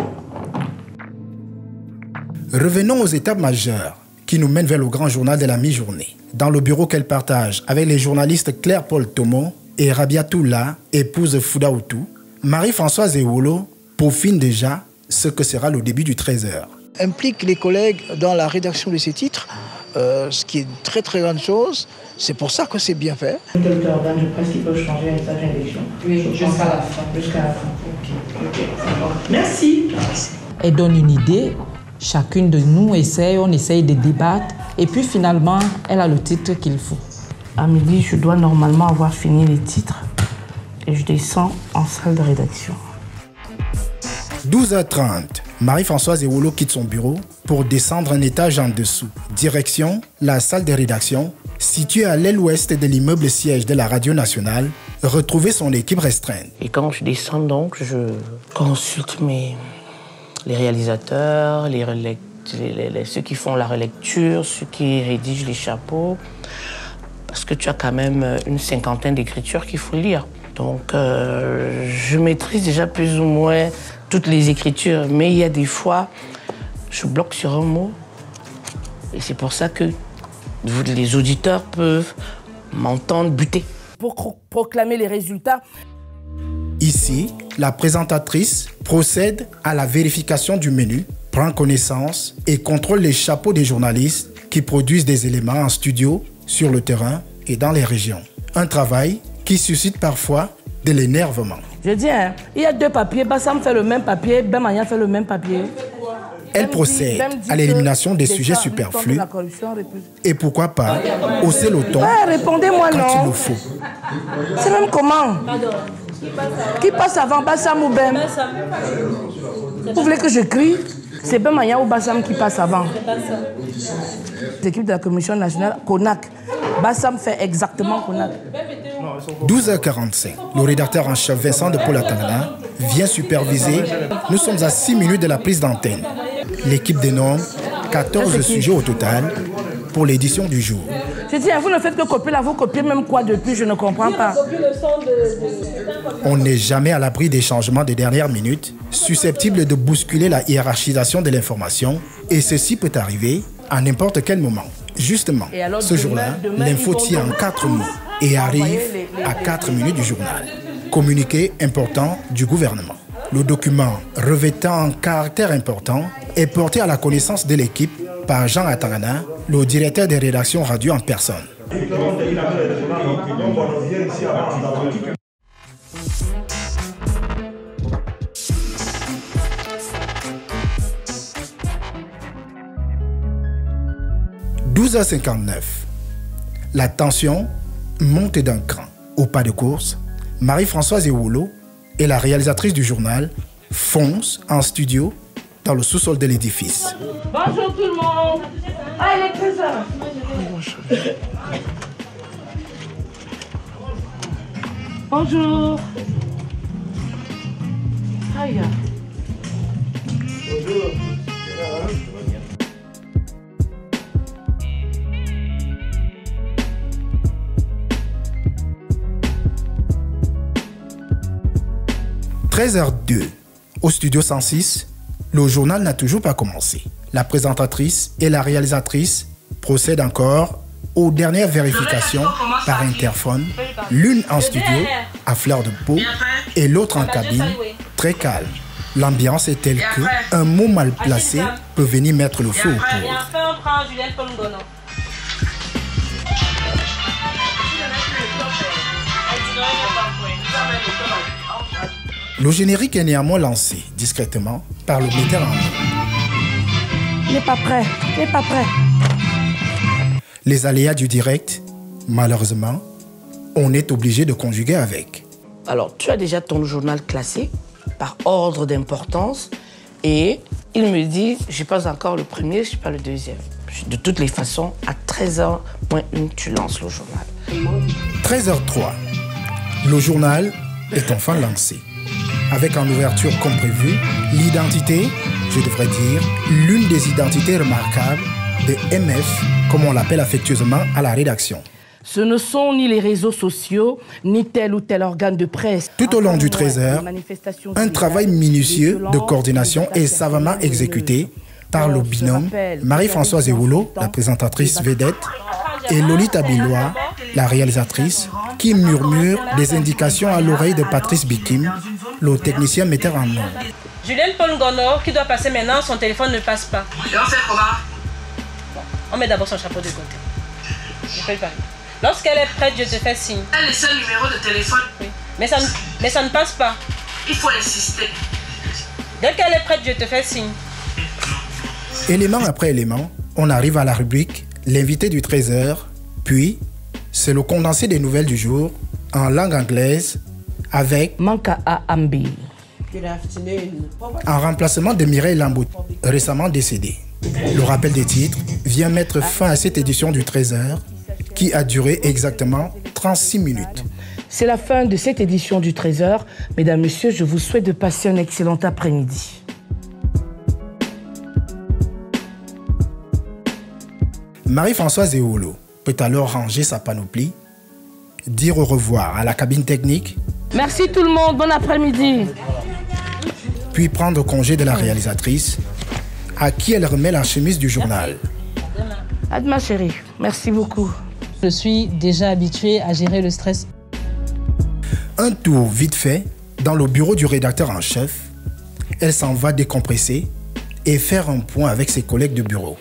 Revenons aux étapes majeures qui nous mènent vers le grand journal de la mi-journée. Dans le bureau qu'elle partage avec les journalistes Claire-Paul Thomo et Rabiatoula, épouse Foudaoutou, Marie-Françoise Eolo peaufine déjà ce que sera le début du trésor. Implique les collègues dans la rédaction de ces titres, euh, ce qui est une très très grande chose. C'est pour ça que c'est bien fait. Quelques organes, je pense qu'il peut changer à l'état d'élection. Oui, jusqu'à la fin. Jusqu'à la fin. Ok, okay. Merci. Merci. Elle donne une idée. Chacune de nous essaye, on essaye de débattre. Et puis finalement, elle a le titre qu'il faut. À midi, je dois normalement avoir fini les titres. Et je descends en salle de rédaction. douze heures trente, Marie-Françoise Eolo quitte son bureau pour descendre un étage en dessous. Direction, la salle de rédaction, située à l'aile ouest de l'immeuble siège de la Radio Nationale, retrouver son équipe restreinte. Et quand je descends donc, je consulte mes... les réalisateurs, les relect... les, les, ceux qui font la relecture, ceux qui rédigent les chapeaux. Parce que tu as quand même une cinquantaine d'écritures qu'il faut lire. Donc, euh, je maîtrise déjà plus ou moins toutes les écritures, mais il y a des fois, je bloque sur un mot. Et c'est pour ça que vous, les auditeurs peuvent m'entendre buter. Pour proclamer les résultats. Ici, la présentatrice procède à la vérification du menu, prend connaissance et contrôle les chapeaux des journalistes qui produisent des éléments en studio, sur le terrain et dans les régions. Un travail qui suscite parfois de l'énervement. Je dis, hein, il y a deux papiers, Bassam fait le même papier, Bemaya fait le même papier. Elle procède à l'élimination des sujets superflus et pourquoi pas hausser le ton quand il le faut. C'est même comment? Qui passe avant Bassam ou Bem? Vous voulez que je crie? C'est Bemaya ou Bassam qui passe avant? L'équipe de la Commission nationale, Konak. Bassam fait exactement Konak. douze heures quarante-cinq, le rédacteur en chef Vincent de Paul Atangana vient superviser. Nous sommes à six minutes de la prise d'antenne. L'équipe dénomme quatorze sujets au total pour l'édition du jour. Je dis, vous ne faites que copier là, vous copiez même quoi depuis, je ne comprends pas. On n'est jamais à l'abri des changements des dernières minutes, susceptibles de bousculer la hiérarchisation de l'information, et ceci peut arriver à n'importe quel moment. Justement, alors, ce jour-là, l'info tient en quatre mots et arrive à quatre minutes du journal. Communiqué important du gouvernement. Le document revêtant un caractère important est porté à la connaissance de l'équipe par Jean Atangana, le directeur des rédactions radio en personne. douze heures cinquante-neuf. La tension monte d'un cran. Au pas de course, Marie-Françoise Eolo et la réalisatrice du journal foncent en studio dans le sous-sol de l'édifice. Bonjour tout le monde. Ah, il est présent. Bonjour. Aïe. Bonjour. treize heures zéro deux, au studio cent six, le journal n'a toujours pas commencé. La présentatrice et la réalisatrice procèdent encore aux dernières vérifications par interphone, l'une en studio, à fleur de peau, et l'autre en cabine, très calme. L'ambiance est telle que un mot mal placé peut venir mettre le feu au poudre. Le générique est néanmoins lancé discrètement par le metteur en ligne. Il n'est pas prêt, il n'est pas prêt. Les aléas du direct, malheureusement, on est obligé de conjuguer avec. Alors, tu as déjà ton journal classé par ordre d'importance et il me dit, je n'ai pas encore le premier, je ne suis pas le deuxième. De toutes les façons, à treize heures zéro un, tu lances le journal. treize heures zéro trois, le journal est enfin lancé. Avec en ouverture comme prévu, l'identité, je devrais dire, l'une des identités remarquables de M F, comme on l'appelle affectueusement à la rédaction. Ce ne sont ni les réseaux sociaux, ni tel ou tel organe de presse. Tout au long du treize heures, un travail minutieux de coordination est savamment exécuté par le binôme Marie-Françoise Eolo, la présentatrice vedette, et Lolita Bilois, la réalisatrice, qui murmure des indications à l'oreille de Patrice Bikim, le technicien metteur en nom. Julien Paul Gono, qui doit passer maintenant, son téléphone ne passe pas. Bon, on met d'abord son chapeau de côté. Je fais le pari. Lorsqu'elle est prête, je te fais signe. Elle est le seul numéro de téléphone. Oui. Mais, ça ne, mais ça ne passe pas. Il faut insister. Dès qu'elle est prête, je te fais signe. Élément après élément, on arrive à la rubrique l'invité du treize heures, puis c'est le condensé des nouvelles du jour en langue anglaise, avec Manka Ambi, en remplacement de Mireille Lambou, récemment décédée. Le rappel des titres vient mettre fin à cette édition du treize heures qui a duré exactement trente-six minutes. C'est la fin de cette édition du treize heures. Mesdames, Messieurs, je vous souhaite de passer un excellent après-midi. Marie-Françoise Eolo peut alors ranger sa panoplie, dire au revoir à la cabine technique, Merci tout le monde, bon après-midi. Puis prendre congé de la réalisatrice, à qui elle remet la chemise du journal. À demain chérie, merci beaucoup. Je suis déjà habituée à gérer le stress. Un tour vite fait dans le bureau du rédacteur en chef, elle s'en va décompresser et faire un point avec ses collègues de bureau.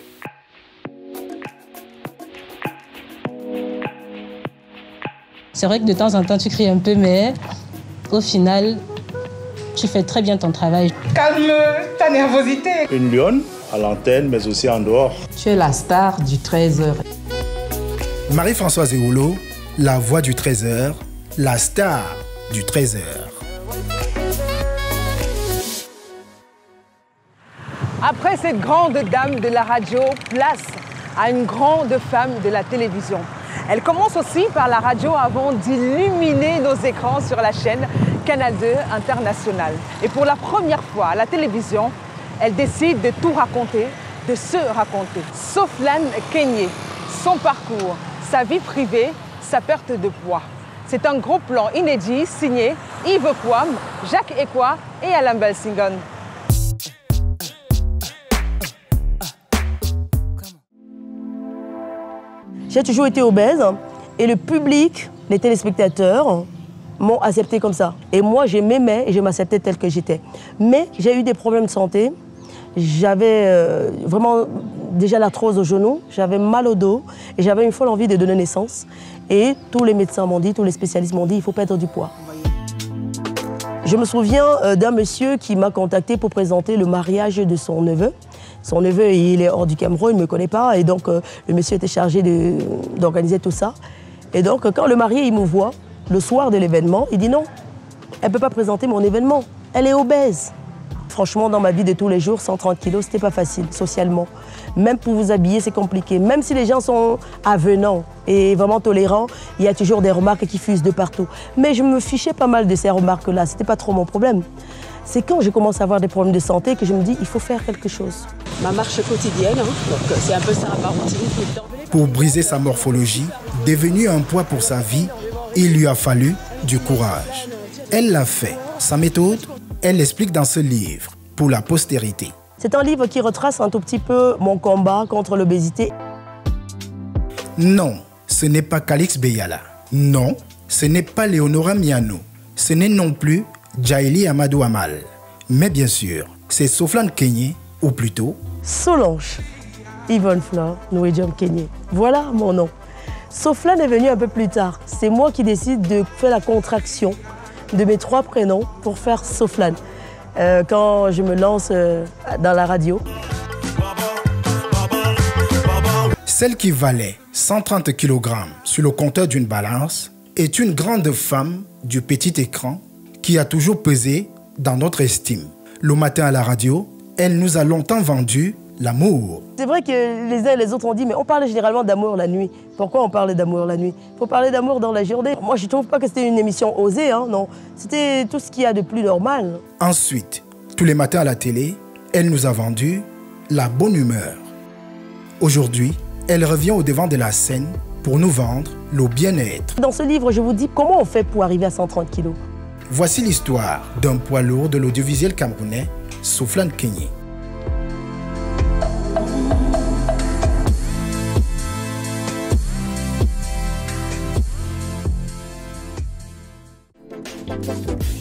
C'est vrai que de temps en temps, tu cries un peu, mais au final, tu fais très bien ton travail. Calme ta nervosité. Une lionne à l'antenne, mais aussi en dehors. Tu es la star du treize heures. Marie-Françoise Eolo, la voix du treize heures, la star du treize heures. Après cette grande dame de la radio, place à une grande femme de la télévision. Elle commence aussi par la radio avant d'illuminer nos écrans sur la chaîne Canal deux International. Et pour la première fois à la télévision, elle décide de tout raconter, de se raconter. Soflane Kengne, son parcours, sa vie privée, sa perte de poids. C'est un gros plan inédit signé Yves Kouam, Jacques Ekoua et Alain Balsingham. J'ai toujours été obèse et le public, les téléspectateurs, m'ont accepté comme ça. Et moi, je m'aimais et je m'acceptais telle que j'étais. Mais j'ai eu des problèmes de santé. J'avais euh, vraiment déjà l'arthrose au genou, j'avais mal au dos et j'avais une folle envie de donner naissance. Et tous les médecins m'ont dit, tous les spécialistes m'ont dit, il faut perdre du poids. Je me souviens euh, d'un monsieur qui m'a contacté pour présenter le mariage de son neveu. Son neveu, il est hors du Cameroun, il ne me connaît pas. Et donc, euh, le monsieur était chargé d'organiser tout ça. Et donc, quand le marié, il me voit, le soir de l'événement, il dit non, elle ne peut pas présenter mon événement. Elle est obèse. Franchement, dans ma vie de tous les jours, cent trente kilos, ce n'était pas facile, socialement. Même pour vous habiller, c'est compliqué. Même si les gens sont avenants et vraiment tolérants, il y a toujours des remarques qui fusent de partout. Mais je me fichais pas mal de ces remarques-là. Ce n'était pas trop mon problème. C'est quand je commence à avoir des problèmes de santé que je me dis il faut faire quelque chose. Ma marche quotidienne, hein, c'est un peu ça, ma routine tout le temps. Pour briser sa morphologie, devenue un poids pour sa vie, il lui a fallu du courage. Elle l'a fait. Sa méthode, elle l'explique dans ce livre, pour la postérité. C'est un livre qui retrace un tout petit peu mon combat contre l'obésité. Non, ce n'est pas Calix Beyala. Non, ce n'est pas Léonora Miano. Ce n'est non plus Djaïli Amadou Amal. Mais bien sûr, c'est Soflane Kengne, ou plutôt Solange Yvonne Flore Nouédium Kengne. Voilà mon nom. Soflane est venue un peu plus tard. C'est moi qui décide de faire la contraction de mes trois prénoms pour faire Soflane. Euh, quand je me lance euh, dans la radio. Celle qui valait cent trente kilogrammes sur le compteur d'une balance est une grande femme du petit écran qui a toujours pesé dans notre estime. Le matin à la radio, elle nous a longtemps vendu l'amour. C'est vrai que les uns et les autres ont dit, mais on parle généralement d'amour la nuit. Pourquoi on parle d'amour la nuit? Il faut parler d'amour dans la journée. Moi, je ne trouve pas que c'était une émission osée, hein, non. C'était tout ce qu'il y a de plus normal. Ensuite, tous les matins à la télé, elle nous a vendu la bonne humeur. Aujourd'hui, elle revient au devant de la scène pour nous vendre le bien-être. Dans ce livre, je vous dis comment on fait pour arriver à cent trente kilos. Voici l'histoire d'un poids lourd de l'audiovisuel camerounais, Soflane Kengne.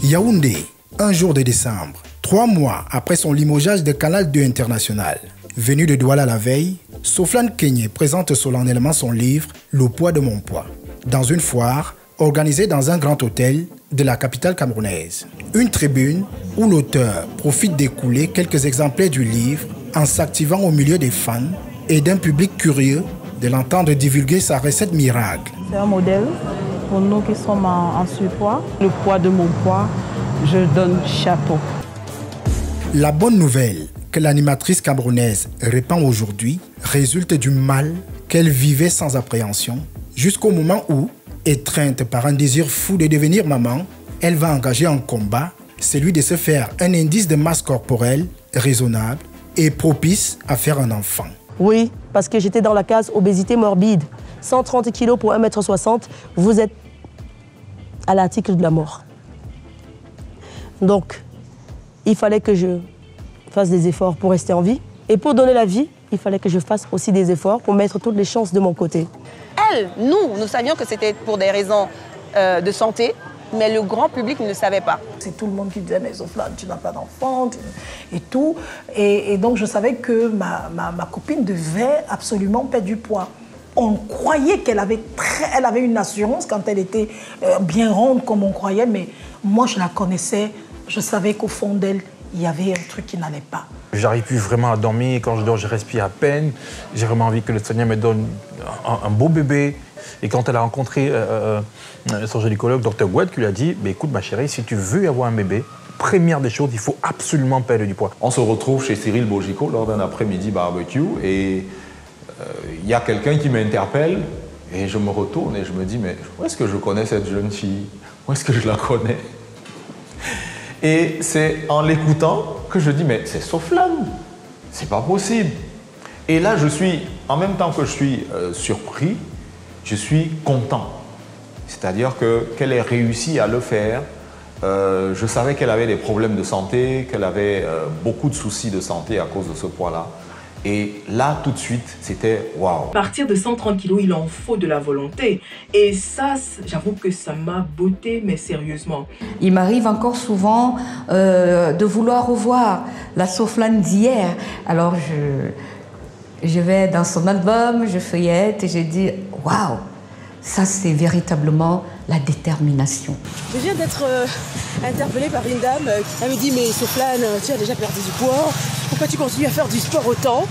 Yaoundé, un jour de décembre, trois mois après son limogeage de Canal deux International. Venue de Douala la veille, Soflane Kengne présente solennellement son livre « Le poids de mon poids » dans une foire organisée dans un grand hôtel de la capitale camerounaise. Une tribune où l'auteur profite d'écouler quelques exemplaires du livre en s'activant au milieu des fans et d'un public curieux de l'entendre divulguer sa recette miracle. C'est un modèle pour nous qui sommes en, en surpoids. Le poids de mon poids, je donne chapeau. La bonne nouvelle que l'animatrice camerounaise répand aujourd'hui résulte du mal qu'elle vivait sans appréhension jusqu'au moment où, étreinte par un désir fou de devenir maman, elle va engager un combat, celui de se faire un indice de masse corporelle raisonnable et propice à faire un enfant. Oui, parce que j'étais dans la case obésité morbide. cent trente kilos pour un mètre soixante, vous êtes à l'article de la mort. Donc, il fallait que je fasse des efforts pour rester en vie. Et pour donner la vie, il fallait que je fasse aussi des efforts pour mettre toutes les chances de mon côté. Elle, nous, nous savions que c'était pour des raisons euh, de santé, mais le grand public ne le savait pas. C'est tout le monde qui disait, mais Soflane, tu n'as pas d'enfant, et tout. Et, et donc, je savais que ma, ma, ma copine devait absolument perdre du poids. On croyait qu'elle avait, elle avait une assurance quand elle était euh, bien ronde, comme on croyait, mais moi, je la connaissais. Je savais qu'au fond d'elle, il y avait un truc qui n'allait pas. J'arrive plus vraiment à dormir. Quand je dors, je respire à peine. J'ai vraiment envie que le Seigneur me donne un, un beau bébé. Et quand elle a rencontré euh, euh, son gynécologue, docteur Gouette, qui lui a dit bah, « Écoute, ma chérie, si tu veux avoir un bébé, première des choses, il faut absolument perdre du poids. » On se retrouve chez Cyril Bogico lors d'un après-midi barbecue. Et il euh, y a quelqu'un qui m'interpelle. Et je me retourne et je me dis « Mais où est-ce que je connais cette jeune fille? Où est-ce que je la connais ?» Et c'est en l'écoutant que je dis, mais c'est Soflane, c'est pas possible. Et là, je suis, en même temps que je suis euh, surpris, je suis content. C'est-à-dire que qu'elle ait réussi à le faire. Euh, je savais qu'elle avait des problèmes de santé, qu'elle avait euh, beaucoup de soucis de santé à cause de ce poids-là. Et là, tout de suite, c'était waouh. À partir de cent trente kilos, il en faut de la volonté. Et ça, j'avoue que ça m'a botté, mais sérieusement. Il m'arrive encore souvent euh, de vouloir revoir la Soflane d'hier. Alors, je, je vais dans son album, je feuillette et je dis waouh, ça, c'est véritablement la détermination. Je viens d'être euh, interpellée par une dame qui me dit mais Soflane, tu as déjà perdu du poids. Pourquoi tu continues à faire du sport autant?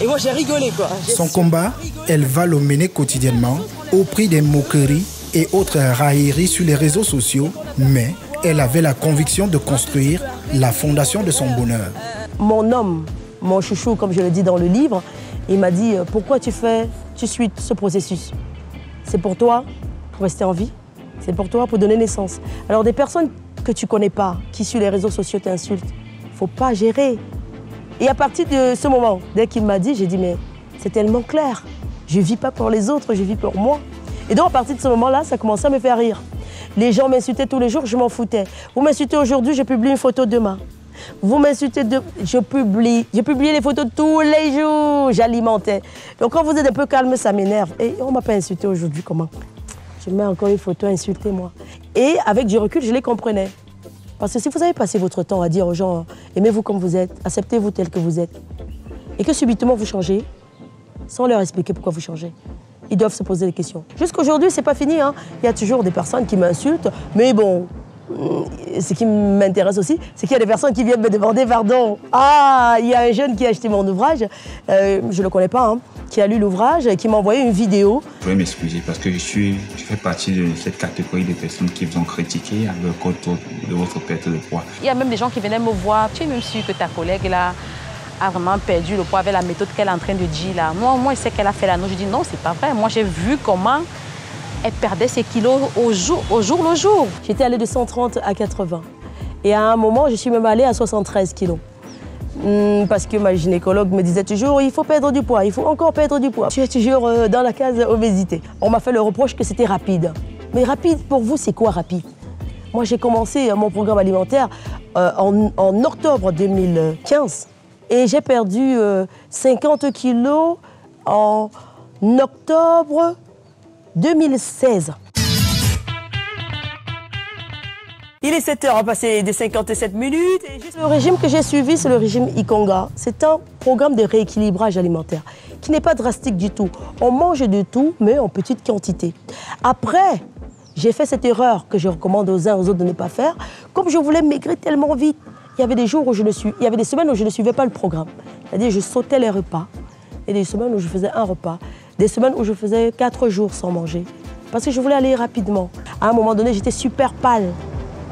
Et moi, j'ai rigolé, quoi. Son combat, elle va le mener quotidiennement au prix des moqueries et autres railleries sur les réseaux sociaux. Mais elle avait la conviction de construire la fondation de son bonheur. Mon homme, mon chouchou, comme je le dis dans le livre, il m'a dit « Pourquoi tu fais, tu suis ce processus? C'est pour toi, pour rester en vie. C'est pour toi, pour donner naissance. » Alors, des personnes que tu connais pas, qui sur les réseaux sociaux t'insultent, faut pas gérer. Et à partir de ce moment, dès qu'il m'a dit, j'ai dit, mais c'est tellement clair. Je ne vis pas pour les autres, je vis pour moi. Et donc, à partir de ce moment-là, ça commençait à me faire rire. Les gens m'insultaient tous les jours, je m'en foutais. Vous m'insultez aujourd'hui, je publie une photo demain. Vous m'insultez demain, je publie. J'ai publié les photos tous les jours, j'alimentais. Donc, quand vous êtes un peu calme, ça m'énerve. Et on ne m'a pas insulté aujourd'hui, comment? Je mets encore une photo, insultez-moi. Et avec du recul, je les comprenais. Parce que si vous avez passé votre temps à dire aux gens « Aimez-vous comme vous êtes, acceptez-vous tel que vous êtes » et que subitement vous changez, sans leur expliquer pourquoi vous changez, ils doivent se poser des questions. Jusqu'aujourd'hui, c'est pas fini, hein. Il y a toujours des personnes qui m'insultent, mais bon, ce qui m'intéresse aussi, c'est qu'il y a des personnes qui viennent me demander pardon. Ah, il y a un jeune qui a acheté mon ouvrage, euh, je le connais pas, hein, qui a lu l'ouvrage et qui m'a envoyé une vidéo. Je voulais m'excuser parce que je, suis, je fais partie de cette catégorie de personnes qui vous ont critiqué à cause de votre perte de poids. Il y a même des gens qui venaient me voir. Tu es même sûr que ta collègue là a vraiment perdu le poids avec la méthode qu'elle est en train de dire là. Moi, moi, je sais qu'elle a fait la nôtre. Je dis non, c'est pas vrai. Moi, j'ai vu comment elle perdait ses kilos au jour, au jour le jour. J'étais allée de cent trente à quatre-vingts. Et à un moment, je suis même allée à soixante-treize kilos. Parce que ma gynécologue me disait toujours, il faut perdre du poids, il faut encore perdre du poids. Je suis toujours dans la case obésité. On m'a fait le reproche que c'était rapide. Mais rapide, pour vous, c'est quoi rapide? Moi, j'ai commencé mon programme alimentaire euh, en, en octobre deux mille quinze. Et j'ai perdu euh, cinquante kilos en octobre deux mille seize. Il est sept heures, passé des cinquante-sept minutes. Le régime que j'ai suivi, c'est le régime Ikonga. C'est un programme de rééquilibrage alimentaire qui n'est pas drastique du tout. On mange de tout, mais en petite quantité. Après, j'ai fait cette erreur que je recommande aux uns et aux autres de ne pas faire. Comme je voulais maigrir tellement vite, il y avait des jours où je ne suis, il y avait des semaines où je ne suivais pas le programme. C'est-à-dire, je sautais les repas. Et des semaines où je faisais un repas. Des semaines où je faisais quatre jours sans manger. Parce que je voulais aller rapidement. À un moment donné, j'étais super pâle.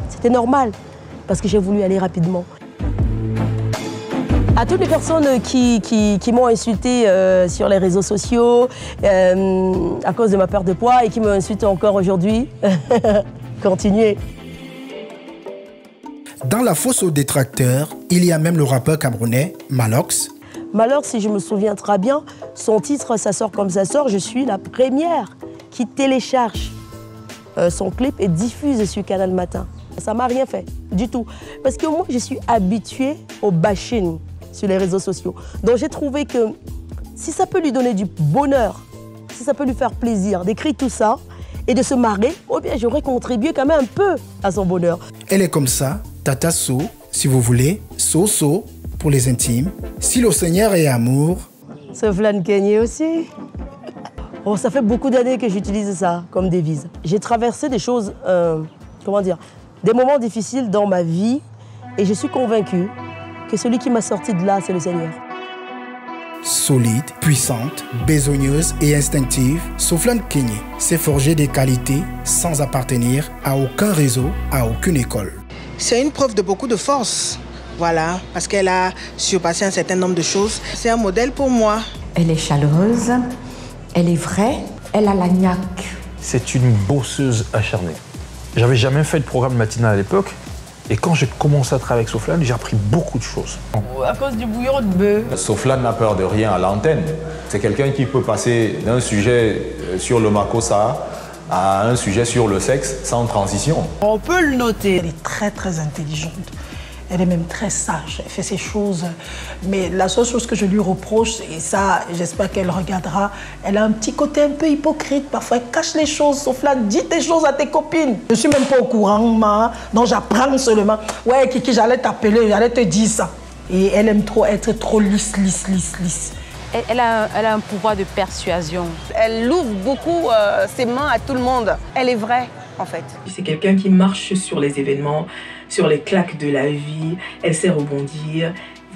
C'était normal, parce que j'ai voulu aller rapidement. À toutes les personnes qui, qui, qui m'ont insulté euh, sur les réseaux sociaux euh, à cause de ma perte de poids et qui me insultent encore aujourd'hui, continuez. Dans la fosse aux détracteurs, il y a même le rappeur camerounais Malox. Malox, si je me souviens très bien, son titre « Ça sort comme ça sort », je suis la première qui télécharge son clip et diffuse sur Canal Matin. Ça m'a rien fait du tout. Parce que moi, je suis habituée au bashing sur les réseaux sociaux. Donc j'ai trouvé que si ça peut lui donner du bonheur, si ça peut lui faire plaisir d'écrire tout ça et de se marrer, oh bien j'aurais contribué quand même un peu à son bonheur. Elle est comme ça, Tata So, si vous voulez, So So pour les intimes. Si le Seigneur est amour. Soflane Kengne aussi. Oh, ça fait beaucoup d'années que j'utilise ça comme devise. J'ai traversé des choses, euh, comment dire, des moments difficiles dans ma vie et je suis convaincue que celui qui m'a sorti de là, c'est le Seigneur. Solide, puissante, besogneuse et instinctive, Soflane Kengne s'est forgée des qualités sans appartenir à aucun réseau, à aucune école. C'est une preuve de beaucoup de force, voilà, parce qu'elle a surpassé un certain nombre de choses. C'est un modèle pour moi. Elle est chaleureuse, elle est vraie, elle a la gnaque. C'est une bosseuse acharnée. J'avais jamais fait de programme matinal à l'époque. Et quand j'ai commencé à travailler avec Soflane, j'ai appris beaucoup de choses. À cause du bouillon de bœuf. Soflane n'a peur de rien à l'antenne. C'est quelqu'un qui peut passer d'un sujet sur le Makossa à un sujet sur le sexe sans transition. On peut le noter. Elle est très très intelligente. Elle est même très sage. Elle fait ses choses. Mais la seule chose que je lui reproche, et ça, j'espère qu'elle regardera, elle a un petit côté un peu hypocrite. Parfois, elle cache les choses. Soflane, dis tes choses à tes copines. Je suis même pas au courant, ma. Donc, j'apprends seulement. Ouais, Kiki, j'allais t'appeler, j'allais te dire ça. Et elle aime trop être trop lisse, lisse, lisse, lisse. Elle, elle, a, elle a un pouvoir de persuasion. Elle ouvre beaucoup euh, ses mains à tout le monde. Elle est vraie, en fait. C'est quelqu'un qui marche sur les événements, sur les claques de la vie, elle sait rebondir.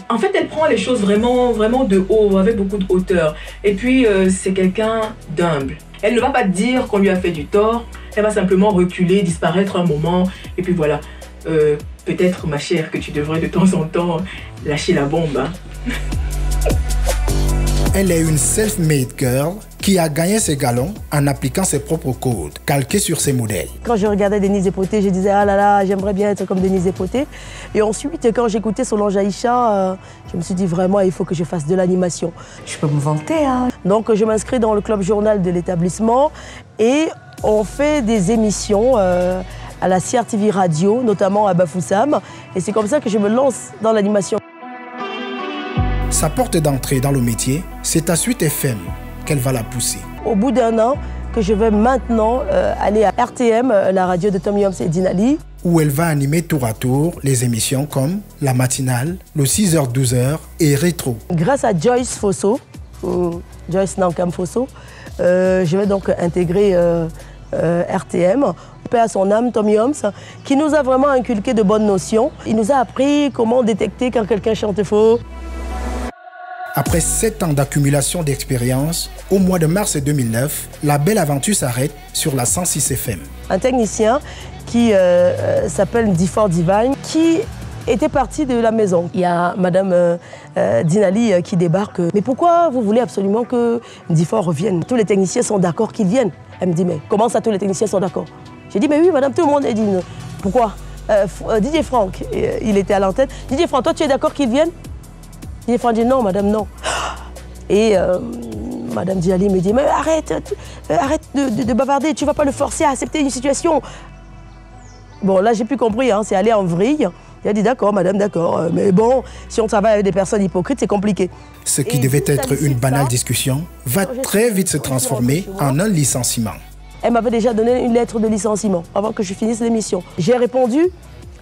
En fait, elle prend les choses vraiment, vraiment de haut, avec beaucoup de hauteur. Et puis, euh, c'est quelqu'un d'humble. Elle ne va pas dire qu'on lui a fait du tort, elle va simplement reculer, disparaître un moment, et puis voilà. Euh, peut-être, ma chère, que tu devrais de temps en temps lâcher la bombe. Hein. Elle est une self-made girl qui a gagné ses galons en appliquant ses propres codes, calqués sur ses modèles. Quand je regardais Denise Epoté, je disais « Ah là là, j'aimerais bien être comme Denise Epoté ». Et ensuite, quand j'écoutais Solange Aïcha, euh, je me suis dit vraiment « Il faut que je fasse de l'animation ». Je peux me vanter, hein. Donc je m'inscris dans le club journal de l'établissement et on fait des émissions euh, à la C R T V radio, notamment à Bafoussam. Et c'est comme ça que je me lance dans l'animation. Sa porte d'entrée dans le métier, c'est à Suite F M qu'elle va la pousser. Au bout d'un an, que je vais maintenant euh, aller à R T M, la radio de Tommy Holmes et Dinali. Où elle va animer tour à tour les émissions comme la matinale, le six heures douze heures et rétro. Grâce à Joyce Fosso, euh, Joyce Nankam Fosso, euh, je vais donc intégrer euh, euh, R T M. Paix à son âme, Tommy Holmes, qui nous a vraiment inculqué de bonnes notions. Il nous a appris comment détecter quand quelqu'un chante faux. Après sept ans d'accumulation d'expérience, au mois de mars deux mille neuf, la belle aventure s'arrête sur la cent six F M. Un technicien qui euh, s'appelle Difford Divine, qui était parti de la maison. Il y a Madame euh, euh, Dinali qui débarque. Mais pourquoi vous voulez absolument que Difford revienne? Tous les techniciens sont d'accord qu'il vienne. Elle me dit, mais comment ça tous les techniciens sont d'accord? J'ai dit, mais oui madame, tout le monde est dit, pourquoi euh, Didier Franck, euh, il était à l'antenne. Didier Franck, toi tu es d'accord qu'il vienne? Didier Franck dit non, madame, non. Et euh, madame Dinali me dit, mais arrête, tu, arrête de, de, de bavarder, tu ne vas pas le forcer à accepter une situation. Bon, là, j'ai plus compris, hein, c'est aller en vrille. Il a dit, d'accord, madame, d'accord, mais bon, si on travaille avec des personnes hypocrites, c'est compliqué. Ce qui Et devait si être une banale pas, discussion va très vite se transformer en un licenciement. Elle m'avait déjà donné une lettre de licenciement avant que je finisse l'émission. J'ai répondu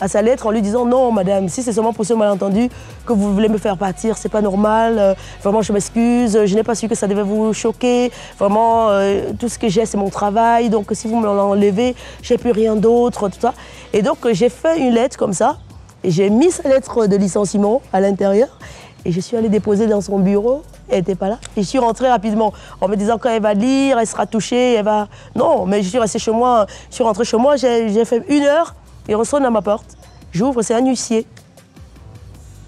à sa lettre en lui disant « Non, madame, si c'est seulement pour ce malentendu que vous voulez me faire partir, c'est pas normal, euh, vraiment je m'excuse, je n'ai pas su que ça devait vous choquer, vraiment euh, tout ce que j'ai c'est mon travail, donc si vous me l'enlevez, j'ai plus rien d'autre, tout ça. » Et donc j'ai fait une lettre comme ça, et j'ai mis sa lettre de licenciement à l'intérieur, et je suis allée déposer dans son bureau, elle n'était pas là. Et je suis rentrée rapidement en me disant quand elle va lire, elle sera touchée, elle va... Non, mais je suis restée chez moi, je suis rentrée chez moi, j'ai fait une heure, il ressonne à ma porte. J'ouvre, c'est un huissier.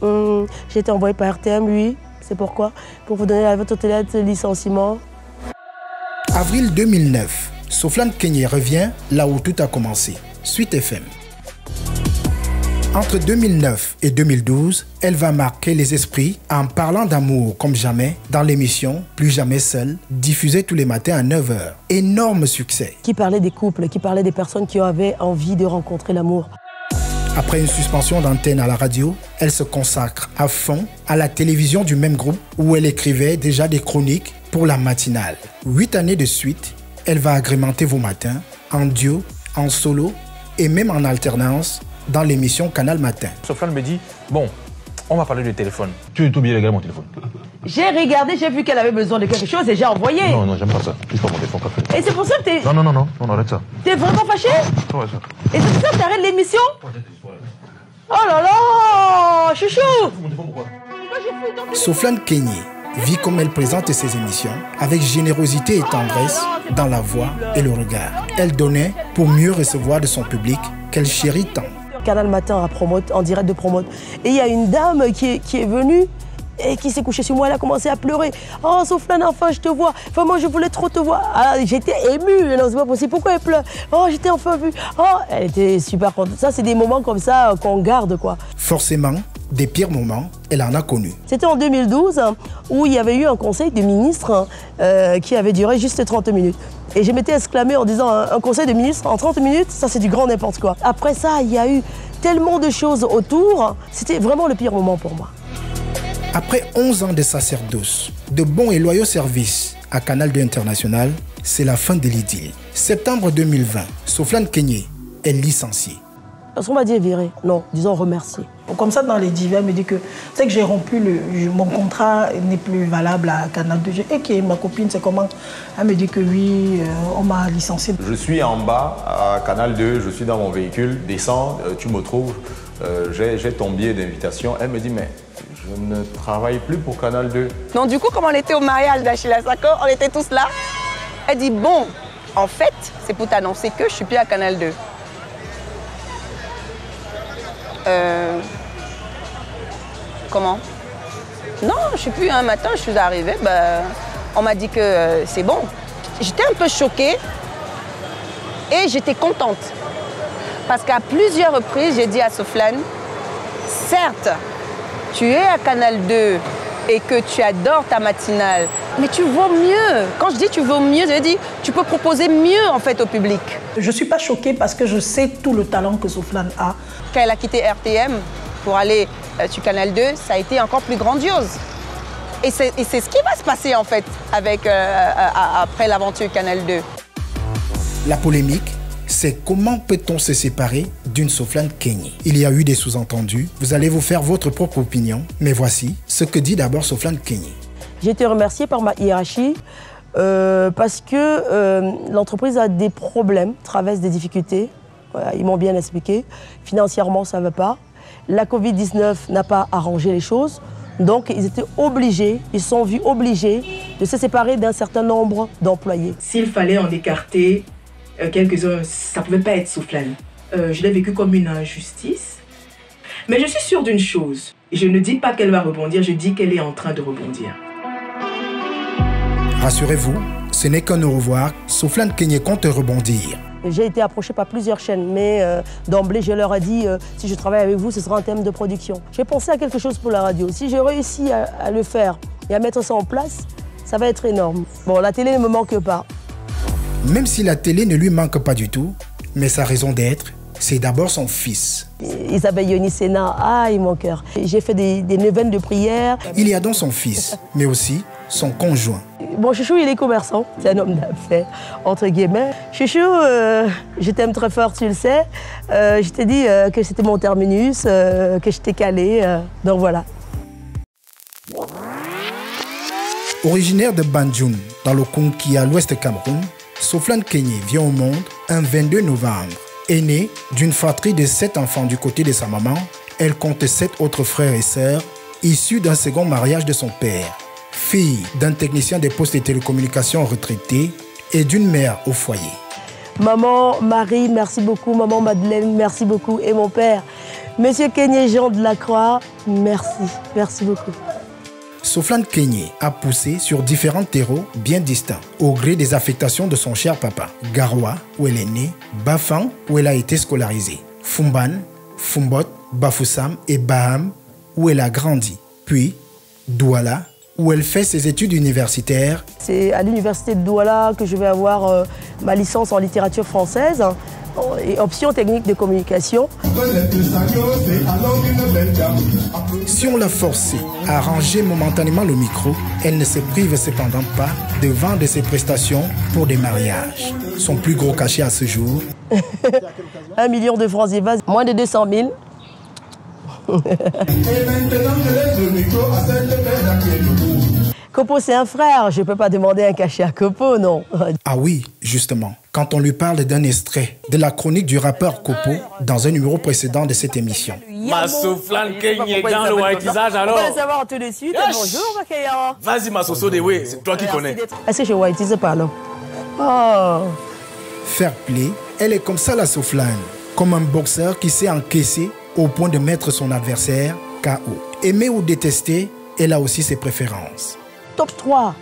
Hum, j'ai été envoyée par R T M, lui. C'est pourquoi? Pour vous donner la votre lettre de licenciement. avril deux mille neuf, Soflane Kengne revient là où tout a commencé, Suite F M. Entre deux mille neuf et deux mille douze, elle va marquer les esprits en parlant d'amour comme jamais dans l'émission Plus jamais seule, diffusée tous les matins à neuf heures. Énorme succès. Qui parlait des couples, qui parlait des personnes qui avaient envie de rencontrer l'amour. Après une suspension d'antenne à la radio, elle se consacre à fond à la télévision du même groupe où elle écrivait déjà des chroniques pour la matinale. Huit années de suite, elle va agrémenter vos matins en duo, en solo et même en alternance dans l'émission Canal Matin. Soflane me dit, bon, on va parler du téléphone. Tu as oublié de regarder mon téléphone. J'ai regardé, j'ai vu qu'elle avait besoin de quelque chose et j'ai envoyé. Non, non, j'aime pas ça. Touche pas mon téléphone, pas fait. Et c'est pour ça que t'es... Non, non, non, non, on arrête ça. T'es vraiment fâché? Ouais, ça. Et c'est pour ça que t'arrêtes l'émission? Oh là là, chouchou. Soflane Kengne vit comme elle présente ses émissions, avec générosité et tendresse, dans la voix et le regard. Elle donnait pour mieux recevoir de son public qu'elle chérit tant. Canal Matin à Promote, en direct de Promote. Et il y a une dame qui est, qui est venue et qui s'est couchée sur moi, elle a commencé à pleurer. « Oh, Soflane, enfin, je te vois. Enfin, moi, je voulais trop te voir. » J'étais émue, non, c'est pas possible. Pourquoi elle pleure? « Oh, j'étais enfin vue. Oh » Elle était super contente. Ça, c'est des moments comme ça qu'on garde, quoi. Forcément, des pires moments, elle en a connu. C'était en deux mille douze, hein, où il y avait eu un conseil de ministre hein, euh, qui avait duré juste trente minutes. Et je m'étais exclamée en disant, un, un conseil de ministre en trente minutes, ça c'est du grand n'importe quoi. Après ça, il y a eu tellement de choses autour, c'était vraiment le pire moment pour moi. Après onze ans de sacerdoce, de bons et loyaux services à Canal deux International, c'est la fin de l'idylle. septembre deux mille vingt, Soflane Kengne est licenciée. Parce qu'on m'a dit virer, non, disons remercier. Comme ça, dans les divers, elle me dit que c'est que j'ai rompu, le, mon contrat n'est plus valable à Canal deux. Et okay, ma copine, c'est comment? Elle me dit que oui, euh, on m'a licencié. Je suis en bas à Canal deux, je suis dans mon véhicule, descends, tu me trouves, euh, j'ai ton billet d'invitation. Elle me dit, mais je ne travaille plus pour Canal deux. Non, du coup, comme on était au mariage d'Achille Asako, on était tous là. Elle dit, bon, en fait, c'est pour t'annoncer que je suis plus à Canal deux. Euh... Comment? Non, je suis plus. Un matin, je suis arrivée, bah, on m'a dit que euh, c'est bon. J'étais un peu choquée et j'étais contente. Parce qu'à plusieurs reprises, j'ai dit à Soflane, certes, tu es à Canal deux et que tu adores ta matinale, mais tu vaux mieux. Quand je dis tu vaux mieux, je dis tu peux proposer mieux en fait au public. Je ne suis pas choquée parce que je sais tout le talent que Soflane a. Quand elle a quitté R T M pour aller sur Canal deux, ça a été encore plus grandiose. Et c'est ce qui va se passer en fait avec, euh, après l'aventure Canal deux. La polémique, c'est comment peut-on se séparer d'une Soflane Kengne? Il y a eu des sous-entendus, vous allez vous faire votre propre opinion, mais voici ce que dit d'abord Soflane Kengne. J'ai été remerciée par ma hiérarchie euh, parce que euh, l'entreprise a des problèmes, traverse des difficultés. Voilà, ils m'ont bien expliqué. Financièrement, ça ne va pas. La Covid dix-neuf n'a pas arrangé les choses. Donc, ils étaient obligés, ils sont vus obligés de se séparer d'un certain nombre d'employés. S'il fallait en écarter euh, quelques-uns, ça ne pouvait pas être Soflane. Euh, je l'ai vécu comme une injustice. Mais je suis sûre d'une chose. Je ne dis pas qu'elle va rebondir, je dis qu'elle est en train de rebondir. Rassurez-vous, ce n'est qu'un au revoir. Soflane Kengne compte rebondir. J'ai été approchée par plusieurs chaînes, mais euh, d'emblée, je leur ai dit euh, si je travaille avec vous, ce sera un thème de production. J'ai pensé à quelque chose pour la radio. Si j'ai réussi à, à le faire et à mettre ça en place, ça va être énorme. Bon, la télé ne me manque pas. Même si la télé ne lui manque pas du tout, mais sa raison d'être, c'est d'abord son fils. Isabelle Yoni Sena, aïe mon cœur. J'ai fait des, des neuvaines de prière. Il y a donc son fils, mais aussi son conjoint. Bon, Chouchou, il est commerçant, c'est un homme d'affaires, entre guillemets. Chouchou, euh, je t'aime très fort, tu le sais. Euh, je t'ai dit euh, que c'était mon terminus, euh, que je t'ai calé, euh, donc voilà. Originaire de Banjul, dans le Kunki à l'ouest Cameroun, Soflane Kengne vient au monde un vingt-deux novembre. Aînée d'une fratrie de sept enfants du côté de sa maman, elle compte sept autres frères et sœurs, issus d'un second mariage de son père. Fille d'un technicien des postes de télécommunications retraité et d'une mère au foyer. Maman Marie, merci beaucoup. Maman Madeleine, merci beaucoup. Et mon père, Monsieur Kengne Jean de la Croix, merci. Merci beaucoup. Soflane Kengne a poussé sur différents terreaux bien distincts, au gré des affectations de son cher papa. Garoua, où elle est née, Bafan, où elle a été scolarisée, Fumban, Fumbot, Bafoussam et Baham, où elle a grandi, puis Douala, où elle fait ses études universitaires. C'est à l'université de Douala que je vais avoir euh, ma licence en littérature française, hein, options techniques de communication. Si on l'a forcée à ranger momentanément le micro, elle ne se prive cependant pas de vendre ses prestations pour des mariages. Son plus gros cachet à ce jour. Un million de francs et vingt, moins de deux cent mille. Copo, c'est un frère, je ne peux pas demander un cachet à Copo, non. Ah oui, justement, quand on lui parle d'un extrait de la chronique du rappeur Copo dans un numéro précédent de cette émission. Ma Soflane Kengne dans le whiteisage alors. On va le savoir tout de suite. Bonjour, Kéa. Vas-y, ma Soso de Way, c'est toi qui connais. Est-ce que je whiteise pas alors? Oh. Fair play, elle est comme ça la Soflane, comme un boxeur qui s'est encaissé au point de mettre son adversaire K O. Aimer ou détester, elle a aussi ses préférences. Top trois,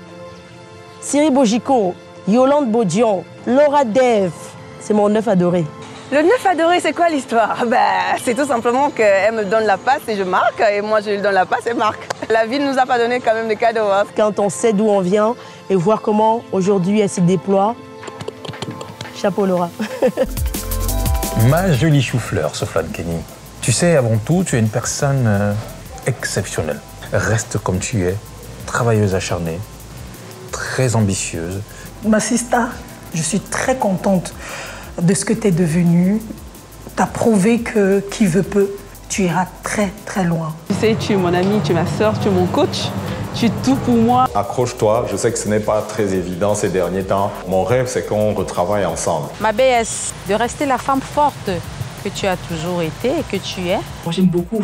Cyril Bogico, Yolande Bodion, Laura Dev, c'est mon neuf adoré. Le neuf adoré, c'est quoi l'histoire? Ben, c'est tout simplement qu'elle me donne la passe et je marque, et moi je lui donne la passe et marque. La vie ne nous a pas donné quand même de cadeaux. Hein. Quand on sait d'où on vient et voir comment aujourd'hui elle se déploie, chapeau Laura. Ma jolie chou-fleur, Soflane Kengne. Tu sais, avant tout, tu es une personne euh, exceptionnelle. Reste comme tu es, travailleuse acharnée, très ambitieuse. Ma sista, je suis très contente de ce que tu es devenue. Tu as prouvé que qui veut peut, tu iras très très loin. Tu sais, tu es mon amie, tu es ma soeur, tu es mon coach, tu es tout pour moi. Accroche-toi, je sais que ce n'est pas très évident ces derniers temps. Mon rêve, c'est qu'on retravaille ensemble. Ma B S, de rester la femme forte que tu as toujours été et que tu es. Moi, j'aime beaucoup,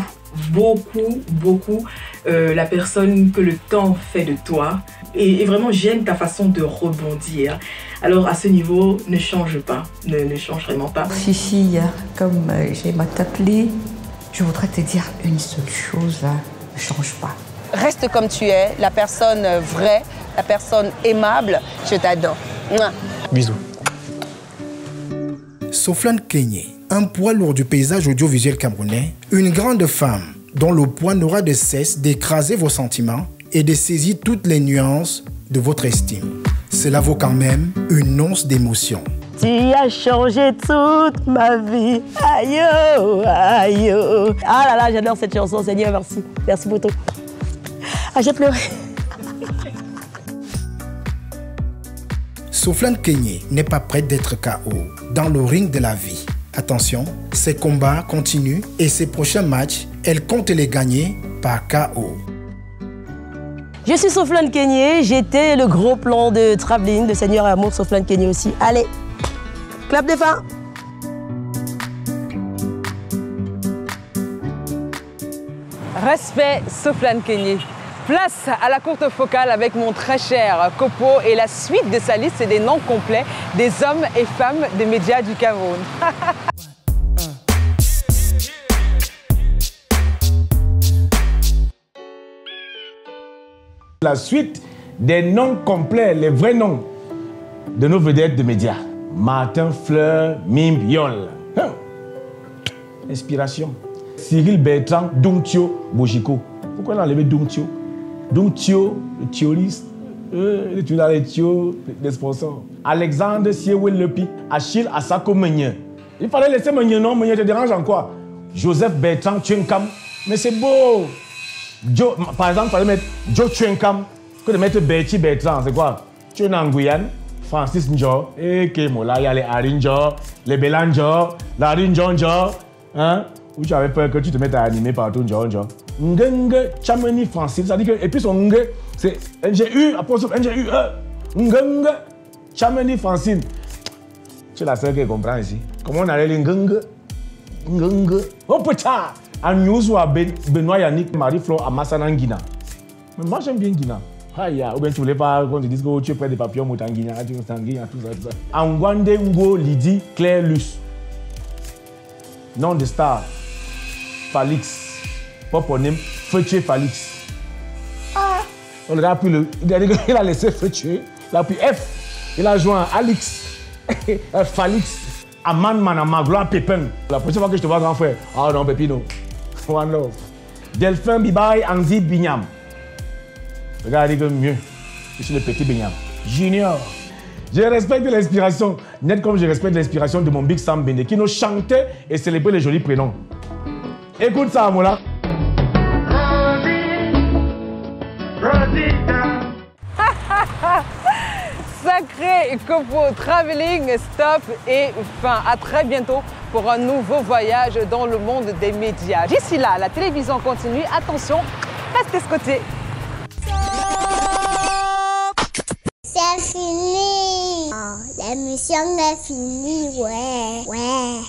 beaucoup, beaucoup euh, la personne que le temps fait de toi. Et, et vraiment, j'aime ta façon de rebondir. Alors, à ce niveau, ne change pas, ne, ne change vraiment pas. Fifi, comme euh, j'aime à t'appeler, je voudrais te dire une seule chose, hein, ne change pas. Reste comme tu es, la personne vraie, la personne aimable. Je t'adore. Bisous. Soflane Kengne, un poids lourd du paysage audiovisuel camerounais, une grande femme dont le poids n'aura de cesse d'écraser vos sentiments et de saisir toutes les nuances de votre estime. Cela vaut quand même une once d'émotion. Tu as changé toute ma vie. Aïe, aïe. Ah là là, j'adore cette chanson, Seigneur, merci. Merci pour tout. Ah, j'ai pleuré. Soflane Kengne n'est pas prête d'être K O dans le ring de la vie. Attention, ses combats continuent et ses prochains matchs, elle compte les gagner par K O. Je suis Soflane Kengne, j'étais le gros plan de travelling de Seigneur Amour, Soflane Kengne aussi. Allez, clap des fins. Respect, Soflane Kengne. Place à la courte focale avec mon très cher Copo et la suite de sa liste et des noms complets des hommes et femmes des médias du Cameroun. La suite des noms complets, les vrais noms de nos vedettes de médias. Martin Fleur Mimbiol. Hein? Inspiration. Cyril Bertrand Dungtio Bogico. Pourquoi l'enlever Dungtio? Donc, Thio, le thioliste, euh, le Thio dans les Thio, les sponsors. Alexandre Siewel Lepi, Achille Asako Meunier. Il fallait laisser Meunier, non? Meunier te dérange en quoi? Joseph Bertrand Tuenkam. Mais c'est beau! Joe, par exemple, il fallait mettre Joe Tuenkam que de mettre Bertie Bertrand. C'est quoi? Tuenanguyan, Francis Njo, et Kemola, il y a les Arinjo, les Belanjo, l'Arinjo Njo. Hein? Où tu avais peur que tu te mettes à animer partout Njo Njo. Ngenge Chamani Francis, ça dit que, et puis son Nge, c'est N G U, apostrophe N G U E. Ngenge Chamani Francine. C'est la seule qui comprend ici. Comment on allait les Ngenge Ngenge. Oh putain! À News ou à Benoît Yannick, Marie-Flore, à Massana Guina. Mais moi j'aime bien Guina. Aïe, ou bien tu voulais pas qu'on te dise que tu es près des papillons, ou en Guina, tu es en Guina, tout ça, tout ça. Angwande Ngo Lydie Claire Luce. Nom de star. Palix. Poponyme, Feutué Falix. Ah! On a pris le. Il a laissé Feutué, il a pris F, il a joint Alix, Falix, Aman Manama, Gloire Pépin. La prochaine fois que je te vois, grand frère. Ah oh non, Pépino. One love. Delphin Bibaï Anzi Bignam. Regarde, il est mieux. Je suis le petit Bignam. Junior. Je respecte l'inspiration, net comme je respecte l'inspiration de mon Big Sam Bende qui nous chantait et célébrait les jolis prénoms. Écoute ça, Amola. Sacré Copo, travelling, stop et fin. À très bientôt pour un nouveau voyage dans le monde des médias. D'ici là, la télévision continue. Attention, restez ce côté. C'est fini. Oh, l'émission est finie, ouais, ouais.